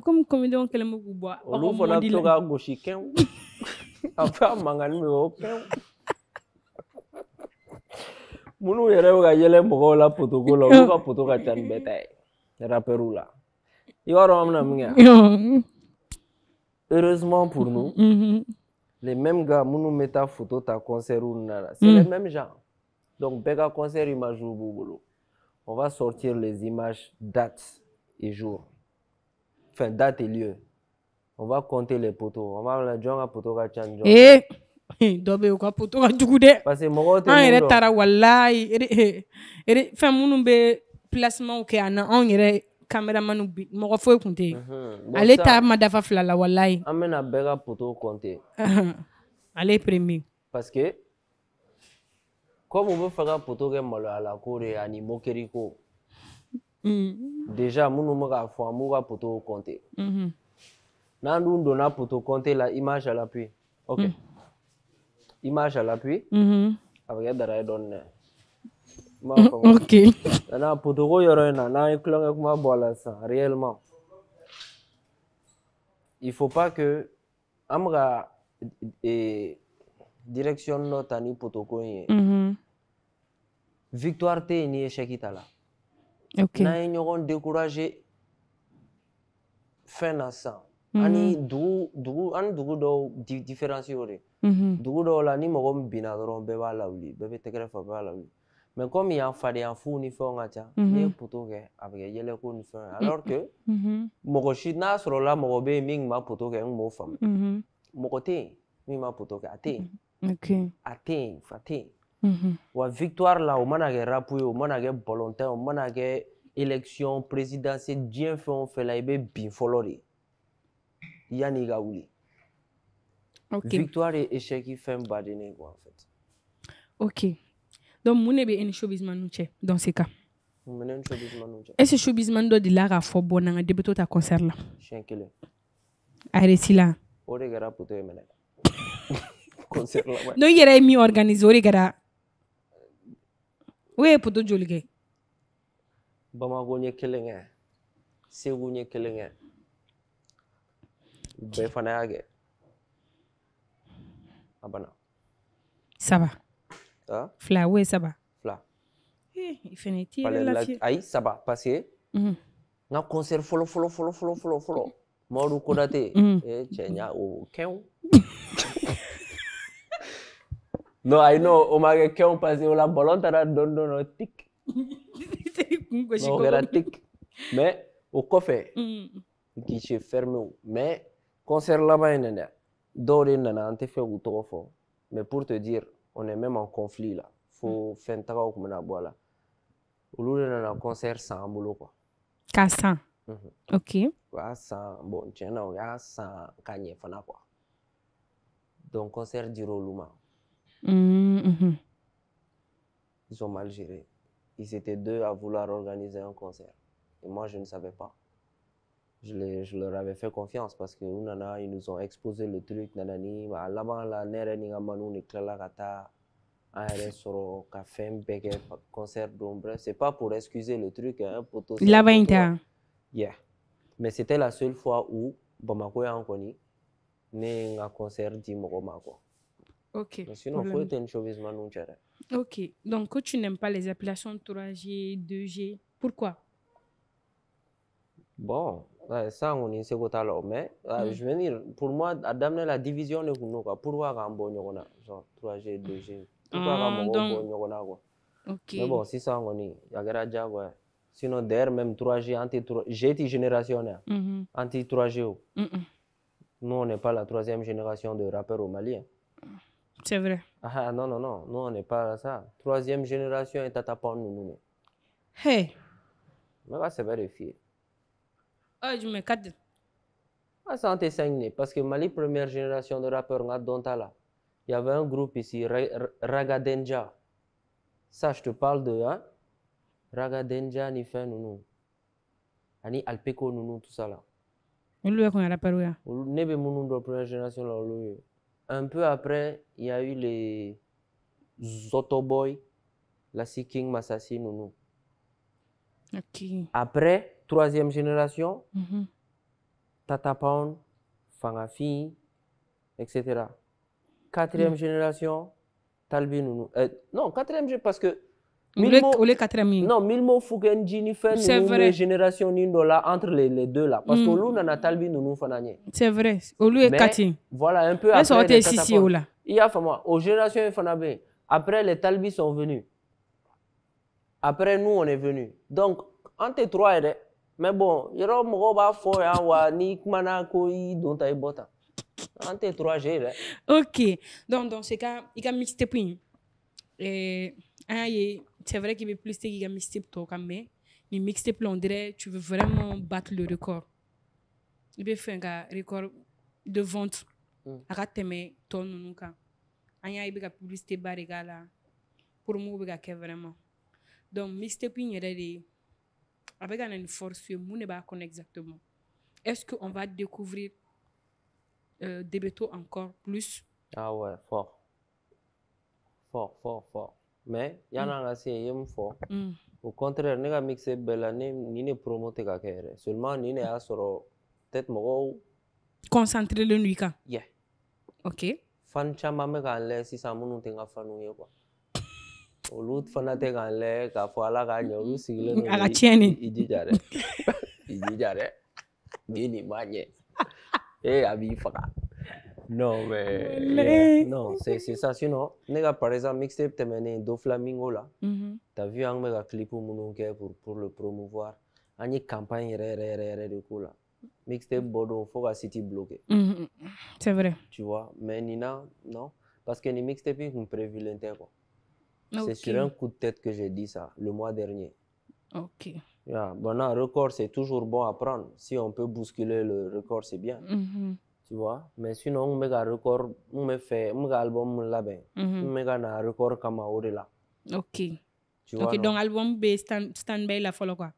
comme comédien, quel est mon goût? On va la toga à gauche. Après, on m'a gagné. Moulou, il y a un mot là pour tout le monde. Pour tout le monde, il rapperoula. Il y a un homme. Heureusement pour nous, les mêmes gars, nous mettons photo ta concert. C'est les mêmes gens. Donc, Béga concert, image ou boulot. On va sortir les images, dates et jours. Enfin, date et lieu. On va compter les poteaux. On va le joindre à poteau Kachan. Eh! Dobe ou poteau Kachoukoude. Parce que mon côté. Il est Tarawala. Il est. Enfin, mon placement au Kéana. On est caméraman ou bit. Mon refou est compté. Allez, ta madafa flala walai. Amène à Bera poteau compté. Allez, premier. Parce que. Comme on veut faire un poteau à la cour et animaux Keriko, déjà, nous avons un fond poteau compté. Nous donnons un poteau compté la image à l'appui. Ok. Image à l'appui. Regarde, elle donne. Ok. Un poteau, il y a un clan avec ma boîte ça, réellement. Il ne faut pas que. Amra et. Direction notre année potokoye. Victoire t'es ni échec itala. Ok. N'a ignorant découragé. Fin à ça. Ani dugu an dugu dɔ différence yore. Dugu dɔ la ni mɔgɔ min binna dɔrɔn bɛɛ b'a lawuli, bɛɛ bɛ tɛgɛrɛ fa bɛɛ b'a lawuli. Mais comme il y a fadenya fu ni fɛnw ka ca, ne ye poto kɛ a bɛ kɛ yɛlɛko ni fɛn alors que mɔgɔ si n'a sɔrɔ la mɔgɔ bɛ min ma poto kɛ n m'o faamu. Mɔgɔ tɛ yen min ma poto kɛ a tɛ yen. Okay. A tɛ yen fa tɛ yen. Wa victoire la o mana kɛ rap ye o mana kɛ balontan o mana kɛ élection présidentielle diɲɛ fɛn o fɛn la i bɛ bin fɔlɔ de. Yani ga wuli. Okay. Victoire et échec font badene quoi en fait. OK. Donc mon ebe en showbiz manouche dans ces cas. Menen showbiz manouche. Est-ce showbiz man do de la rafo bonanga debeto ta concert là. Chenkele. Arrêti là. Ore gara poto emela. Concert là. Non yere mi organiser ore gara. Oui poto jolige. Bamago nye kelenga. Segu nye kelenga. Ça va. Ah? Fla, oui, ça va. Fla. Il fait la aïe, ça va. Parce que, un concert, follow. Moro Kodate. Non, I know. On m'a dit qu'on passe au la ballon, t'as donné un tic. On verra tic. Mais, au coffre, qui s'est fermé. Mais, concert là-bas, il y a des gens qui mais pour te dire, on est même en conflit là. Il faut faire un travail comme ça. Il y a un concert sans boulot. Quoi. Sans. OK. Sans. Bon, tiens, il y a sans gagner. Donc, concert du roulement. Ils ont mal géré. Ils étaient deux à vouloir organiser un concert. Et moi, je ne savais pas. Je leur avais fait confiance parce que ils nous ont exposé le truc nanani là-bas la nere ninga manu ni klala kata aéré soro café mbeke concert d'ombre c'est pas pour excuser le truc hein poto là-bas inter yeah mais c'était la seule fois où bamako ya nkoni ne nga concert di moko mako. OK. Mais sinon faut être une showbiz manu chere. OK. Donc tu n'aimes pas les appellations 3G, 2G. Pourquoi? Bon, ça on est c'est quoi là mais je veux dire pour moi Adam la division ne connaît pas pourquoi quand bon on a genre 3G 2G pourquoi quand bon on a quoi. OK. Mais bon si ça on est agaraja quoi sinon d'ailleurs même 3G anti 3G générationnel anti 3G. Nous on n'est pas la troisième génération de rappeurs au Mali. C'est vrai. Ah non nous on n'est pas ça troisième génération et tata pas nous. Hey. Mais là c'est vérifié. Ah, je me cadre. Ah, ça en est parce que Mali, première génération de rappeurs, il y avait un groupe ici, Ragadenja. Ça, je te parle de, hein? Ragadenja, ni fait nounou. Ani Alpeko nounou, tout ça là. On lui a qu'on a la parouille. Nebe mounou de première génération là. Un peu après, il y a eu les Zotoboy, la Seeking Massassi nounou. OK. Après. Troisième génération, Tata Pound, Fangafi, etc. Quatrième génération, Tal B nounou. Non, quatrième génération, parce que... Non, mille mots Fugenji ni fait une génération entre les deux là. Parce que nous, on a Tal B nounou Fananye. C'est vrai, au lieu de Kati. Voilà, un peu après les Tata Pound. Il y a, aux générations Fanabé, après les Tal B sont venus. Après nous, on est venus. Donc, entre trois, mais bon, il y a un robot fort, ni manako, dont tu as bota. Ante 3G. OK. Donc, dans ce cas, il y a un mixtape. C'est vrai qu'il y a plus de mixtape, mais le mixtape, on dirait tu veux vraiment battre le record. Il peut faire un record de vente. Arrête-moi, ton il y a une publicité barrégale pour moi, vraiment. Donc, mixtape, il y a des. Avec une force, on va exactement. Est-ce qu'on va découvrir des bétos encore plus? Ah ouais, fort. Fort. Mais il y en a assez, il y a fort. Au contraire, nous avons mixé Bellane, nous avons promoté. Seulement, nous avons peut-être concentré le nuit. Yeah. OK. Fan chama me ganle si ça nous tenga fanuye quoi. L'autre fanatique en l'air, la fois la gagne, on s'y lève. Il dit, j'arrête. Bien, il m'a dit. Eh, abi faka. Non, mais. Yeah. Non, c'est ça. Sinon, par exemple, mixtape, tu as mené deux flamingos là. Tu as vu un clip pour le promouvoir. Il y a une campagne de coup là. Mixtape, il faut que City bloqué. C'est vrai. Tu vois, mais Nina, non. Parce que les mixtapes, ils ont prévu l'intérêt. Okay. C'est sur un coup de tête que j'ai dit ça, le mois dernier. Ok. Yeah. Bon, un record, c'est toujours bon à prendre. Si on peut bousculer le record, c'est bien. Tu vois, mais sinon, on met un record, on me fait un album là-bas. On met un record comme au-delà. Ok. Tu vois, ok, donc l'album est stand-by là, follow quoi.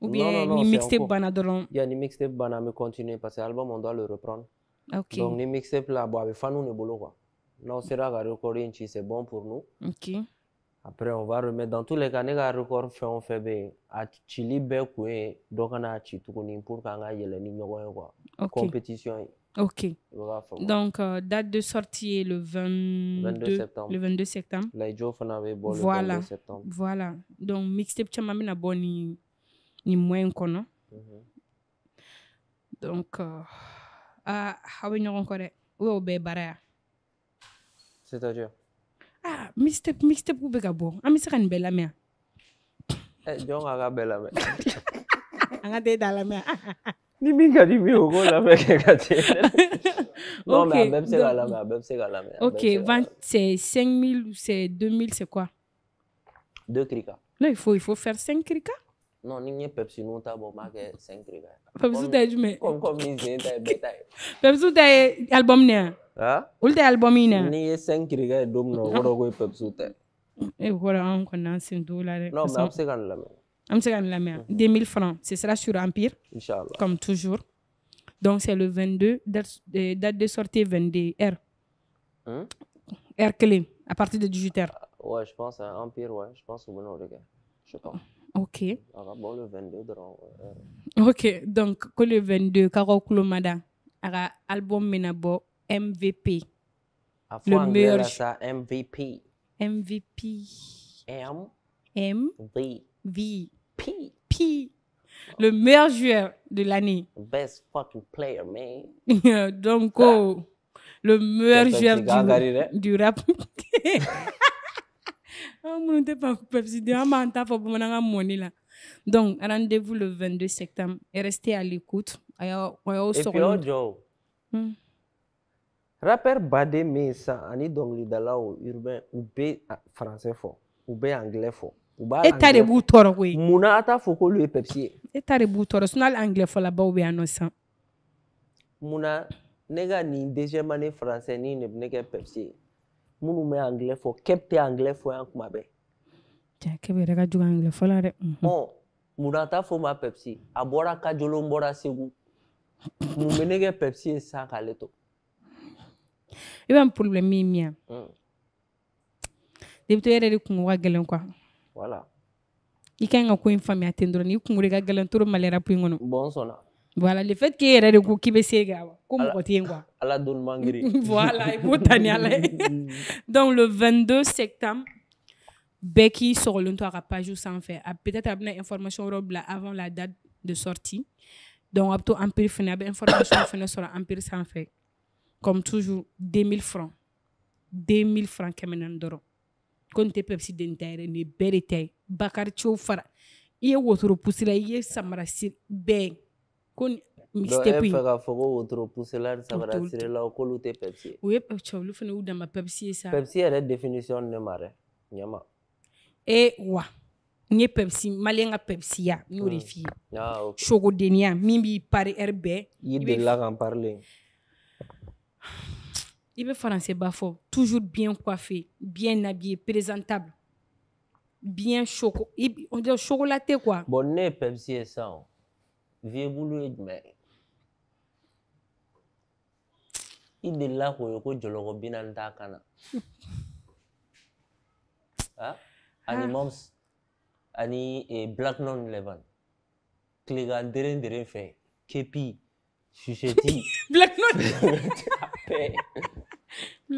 Ou bien, ni mixtape banadolon. Il y a ni mixtape banadolon, continuer parce que l'album, on doit le reprendre. Ok. Donc, ni mixtape là, bon, avec fan, on est boulot quoi. Là, on sera à recorder, c'est bon pour nous. Ok. Après, on va remettre dans tous les cas, on fait bien. À Chili, Bekoué, donc on a Chitoukounin pour qu'on aille les numéros quoi. Compétition. Ok. Donc, date de sortie est le 22 septembre. Le 22 septembre. Voilà. Voilà. Donc, mixtape, tu m'as mis à bon ni moins qu'on a. Donc, ah, on a encore. Oui, on est barré. C'est-à-dire? Ah, mixtape, ou bien bon. Ah, mais c'est une belle amie. Eh, John a une belle amie. On a des dans la mer. Ni minga ni mi ogo la mec kati. Non mais même c'est la mer, même c'est la mer. OK, 20 c'est 5000 ou c'est 2000 c'est quoi? 2 krika. Non, il faut faire 5 krika. Non, ni Pepsi non ta bon marquer 5 krika. Pepsi d'aide mais comme ni c'est bétail. Pepsi d'aide album né. Hein? Ou album né. Ni 5 krika dom no woro go Pepsi ta. Et voilà on connaît 5 dollars. Non, mais c'est la mer. On se gagne la mer. 2000 francs. Ce sera sur Empire. Inch'Allah. Comme toujours. Donc, c'est le 22. Date de sortie 22. R. Hein? R clé. À partir de 18h. Ouais, je pense à Empire. Ouais, je pense au bon regard. Je sais pas. OK. Alors, bon, le 22. Dans, OK. Donc, le 22, Karo Kulomada. Album Menabo MVP. Le meilleur. Ça, MVP. MVP. M. M. V. V. P. P. Le meilleur joueur de l'année. Best fucking player, man. Donc, le meilleur joueur du rap. Donc, rendez-vous le 22 septembre et restez à l'écoute. Et puis, Joe. Rappeur Badé Mesa, Annie Dongli Dalao, urbain, ou B français fort, ou B anglais fort. Et t'as des bouts toro oui. Mouna ata foko lui Pepsi. Et t'as des bouts toro. Sonal anglais faut la ba ou bien non ça. Mouna nega ni deuxième année français ni ne nega Pepsi. Mounou me anglais faut capter anglais faut en Koumabe. Tiens que be rega juga anglais faut la re. Bon mouna ata faut ma Pepsi. Abora ka jolo mbora segu. Mou me nega Pepsi ça kaleto. Il y a un problème mien. Depuis hier il qu'on voit galen quoi. Voilà. Il y a une famille à tendre, il y a des gens qui ont mal à la Bon, ça. Voilà, le fait qu'il y ait des gens qui ont été là. Voilà, il faut aller. Donc, le 22 septembre, Becky sort le toit à Pajou sans faire. Peut-être qu'il y a des informations avant la date de sortie. Donc, il y a des informations sur l'Empire sans faire. Comme toujours, 2000 francs. 2000 francs qui mènent d'euros. Quand tu es Pepsi d'intérêt, ne bérétaille, Bakarcho Fara, il y a autre poussé là, il y a Samarasir, ben, qu'on mixtepi. Il y a autre poussé là, Samarasir là, au col où tu es Pepsi. Oui, Pepsi, le fait nous dans ma Pepsi ça. Pepsi est la définition de marée, Nyama. Eh, wa, ni Pepsi, malenga Pepsi ya, nous les filles. Ah, ok. Chogodenia, Mimi Paris Herbe. Il est là en parler. Il veut français bafo, toujours bien coiffé, bien habillé, présentable, bien choco. On dit chocolaté quoi. Bon, ne Pepsi et ça. Vieux boulot et mais. Il est là pour que je le robine en takana. Ah, animals, ani et black non levan. Clégan derrière fait, kepi, chuchetti. Black non.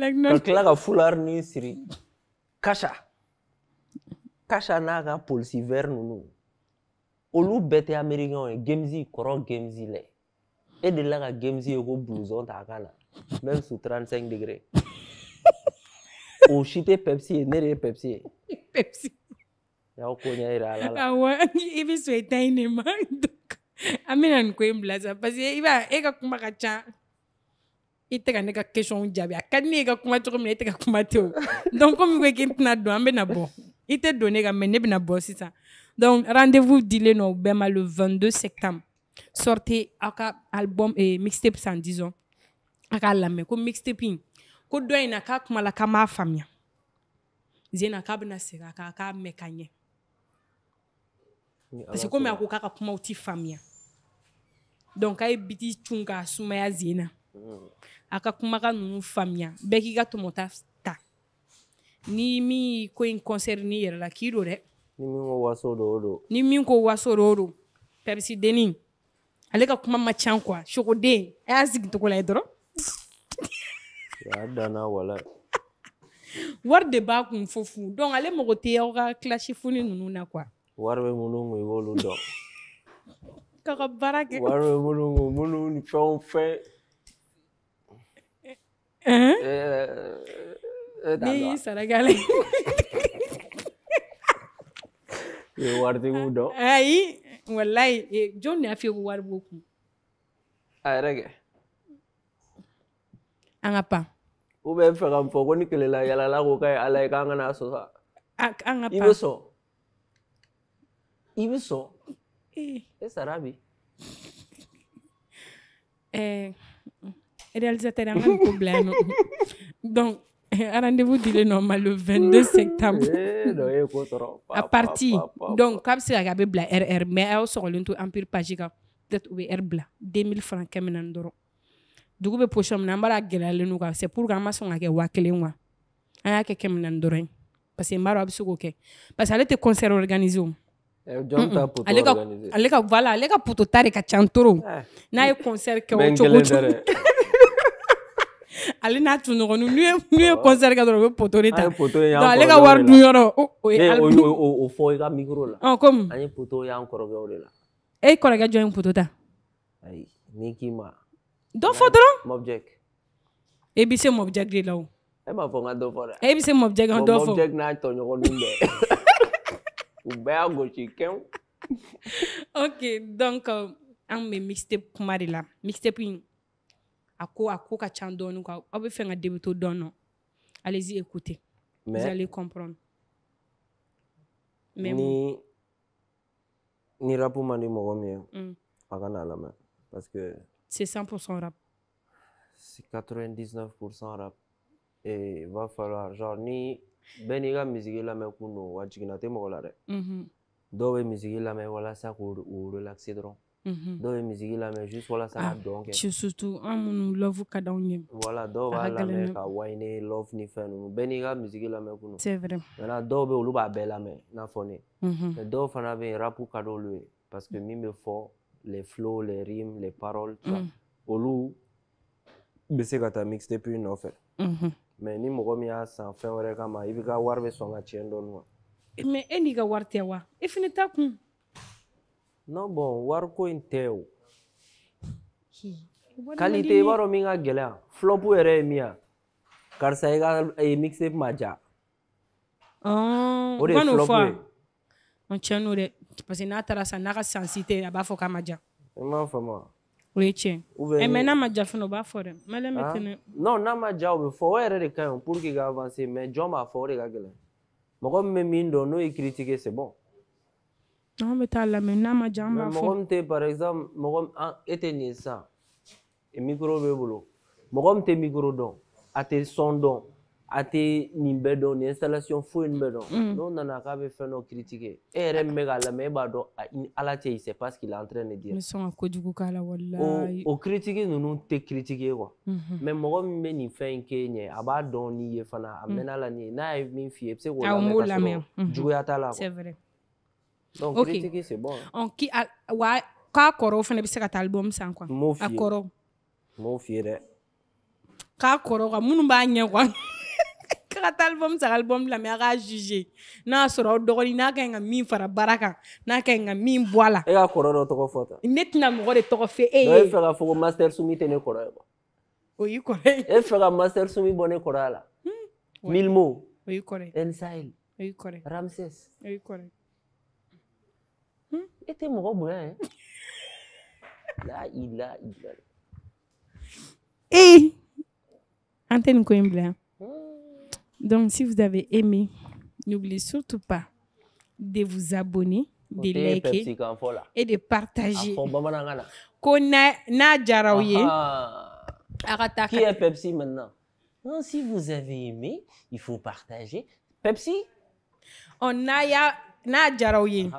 Donc là, la foulard ni siri. Kasha naga polisi vers nous. Olu bête américain et Gemzi, coron Gemzi le. Et de là, game si vous blouson t'agana, même sous 35 degrés. Au chité Pepsi, n'est Pepsi. Pepsi. Yao konya ira la. Ah ouais, il veut souhaiter une main. Amen, on connaît blaza parce que il va, il va kuma kacha. Il te gagne quelque chose au diable. Quand il va kuma tu comme il te gagne kuma teo. Donc comme il veut qu'on a donné, mais na bon. Il te donné comme mais na bon c'est ça. Donc rendez-vous dilé non bema le 22 septembre. Sortez aka album et mixtape sans disons aka lame comme mixtaping ko doy na ka kuma la kama famia zena ka bna sera ka ka mekanye parce que ma ko ka kuma uti famia donc ay biti chunga suma ya zena aka kuma ka nu famia be ki ga to mota ta ni mi ko in concerné la kirore ni mi ko wasororo Pepsi Denin allez quand maman tient quoi chocolat azig tu connais trop dana voilà voir des bacs on faut fou donc allez me goûter on va clasher fou nous na quoi voir mes moulons ils vont le don car barake voir mes moulons ils font fait hein mais ça regale et voir des moulons aïe wallahi John n'a fait voir beaucoup. Ah regarde. Angapa. Ou bien faire un peu comme que les là y a la roca et la kanga na sosa. Angapa. Ibiso. Et sarabi. Réalisateur a un problème. Donc rendez-vous dile normal le 22 septembre. À partir donc comme c'est la gabe bla RR mais elle sort le tout empire pagica peut-être ou RR bla 2000 francs comme nan doro. Du coup be pochon nan bara gelale nous c'est pour gama son ake wakele nwa. Aya ke comme nan doro parce que maro absugo ke parce qu'elle était concert organisé. Elle ka voilà elle ka poto tare ka chantoro. Na e concert ke o choco. Allez naturellement nous concert cadre le potoneta dans allez ga war du yoro au foi ga micro là ah comme allez poto ya encore ga ole là et ko ga join potota ay nikima do fodro mobjek et bi c'est mobjek de là et ma fonga do fora et bi c'est mobjek en do fo mobjek na to nyoko ndumbe ou ba go chicken OK donc on me mixtape kumarila mixtape à quoi qu'attendons-nous quoi, on veut faire un début tout donné. Allez-y écoutez, vous allez comprendre. Mais ni rap ou mani mogomieux, pas canal mais parce que c'est 100% rap, c'est 99% rap et va falloir genre ni beniga musique la mais kuno wajignate mogolare. Dobe musique la mais voilà ça ou relaxer donc. Donc musique là mais juste voilà ça donc surtout on love ka down voilà do voilà mais ka wine love ni fanu beniga musique là mais kuno c'est vrai voilà do be uluba bela mais na fone do fana be rap ka do lui parce que mime fort les flows les rimes les paroles tout ça olu be se ka ta mix depuis une offre mais ni mogomia sans faire ore kama ibi ka warbe songa chendo no mais eni ga wartewa ifinita kun non bon warko inteu qualité baro minga gela flop ere mia car ça ega e mixtape maja ore flop on chano de parce que na tarasa na sensibilité aba foka maja non fama oreche e mena maja fino ba fore mele metene non na maja o fo ere de kan pour que ga avancer mais joma fore ga gela mo ko me mindo no e critiquer c'est bon. Non, mais t'as la même jambe. Mon homme, par exemple, mon homme était né ça. Et micro bébolo. Mon homme, t'es micro don. À tes sons don. À tes nimbedon. Installation fou une bedon. Non, on a qu'à faire nos critiques. Et reméga la même badon. À la télé, c'est pas ce qu'il est en train de dire. Nous sommes à Kodjouka la walla. Au critiquer, nous t'es critiqué quoi. Mais mon homme, mais ni fait un kenye. Abadon ni yefana. Amena la ni. Naïve ni fie. C'est quoi? La même. Jouata la. C'est vrai. Donc okay. Critiquer c'est bon. On qui a wa ka koro fane bi se ka album sans quoi. A koro. Mo fiere. Ka koro ga munu ba nya kwa. Ka album sera album la mera juger na soro dogoni na ka nga min fara baraka na ka nga min boala e ka kororo to ko foto net na mo de to ko fe e e fera fo master sumi tene kororo o yi ko e fera master sumi bone korala milmo o yi ko ensail o yi ko ramses o yi ko était mon robot hein là il a et antenne Coimbra. Donc si vous avez aimé, n'oubliez surtout pas de vous abonner, de liker et de partager. Qui est Pepsi maintenant? Non, si vous avez aimé, il faut partager. Pepsi? On a Najaraouye.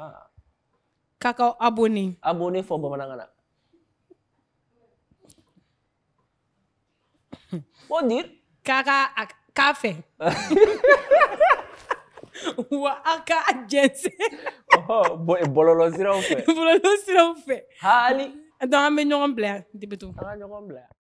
Kakao abonné. Abonné for Bamanangana. Pour dire Kaka à café. Ou à Jensen. Oh, bololo si l'on fait. Bololo si l'on fait. Allez. Dans un menu en blé. Dis-moi tout.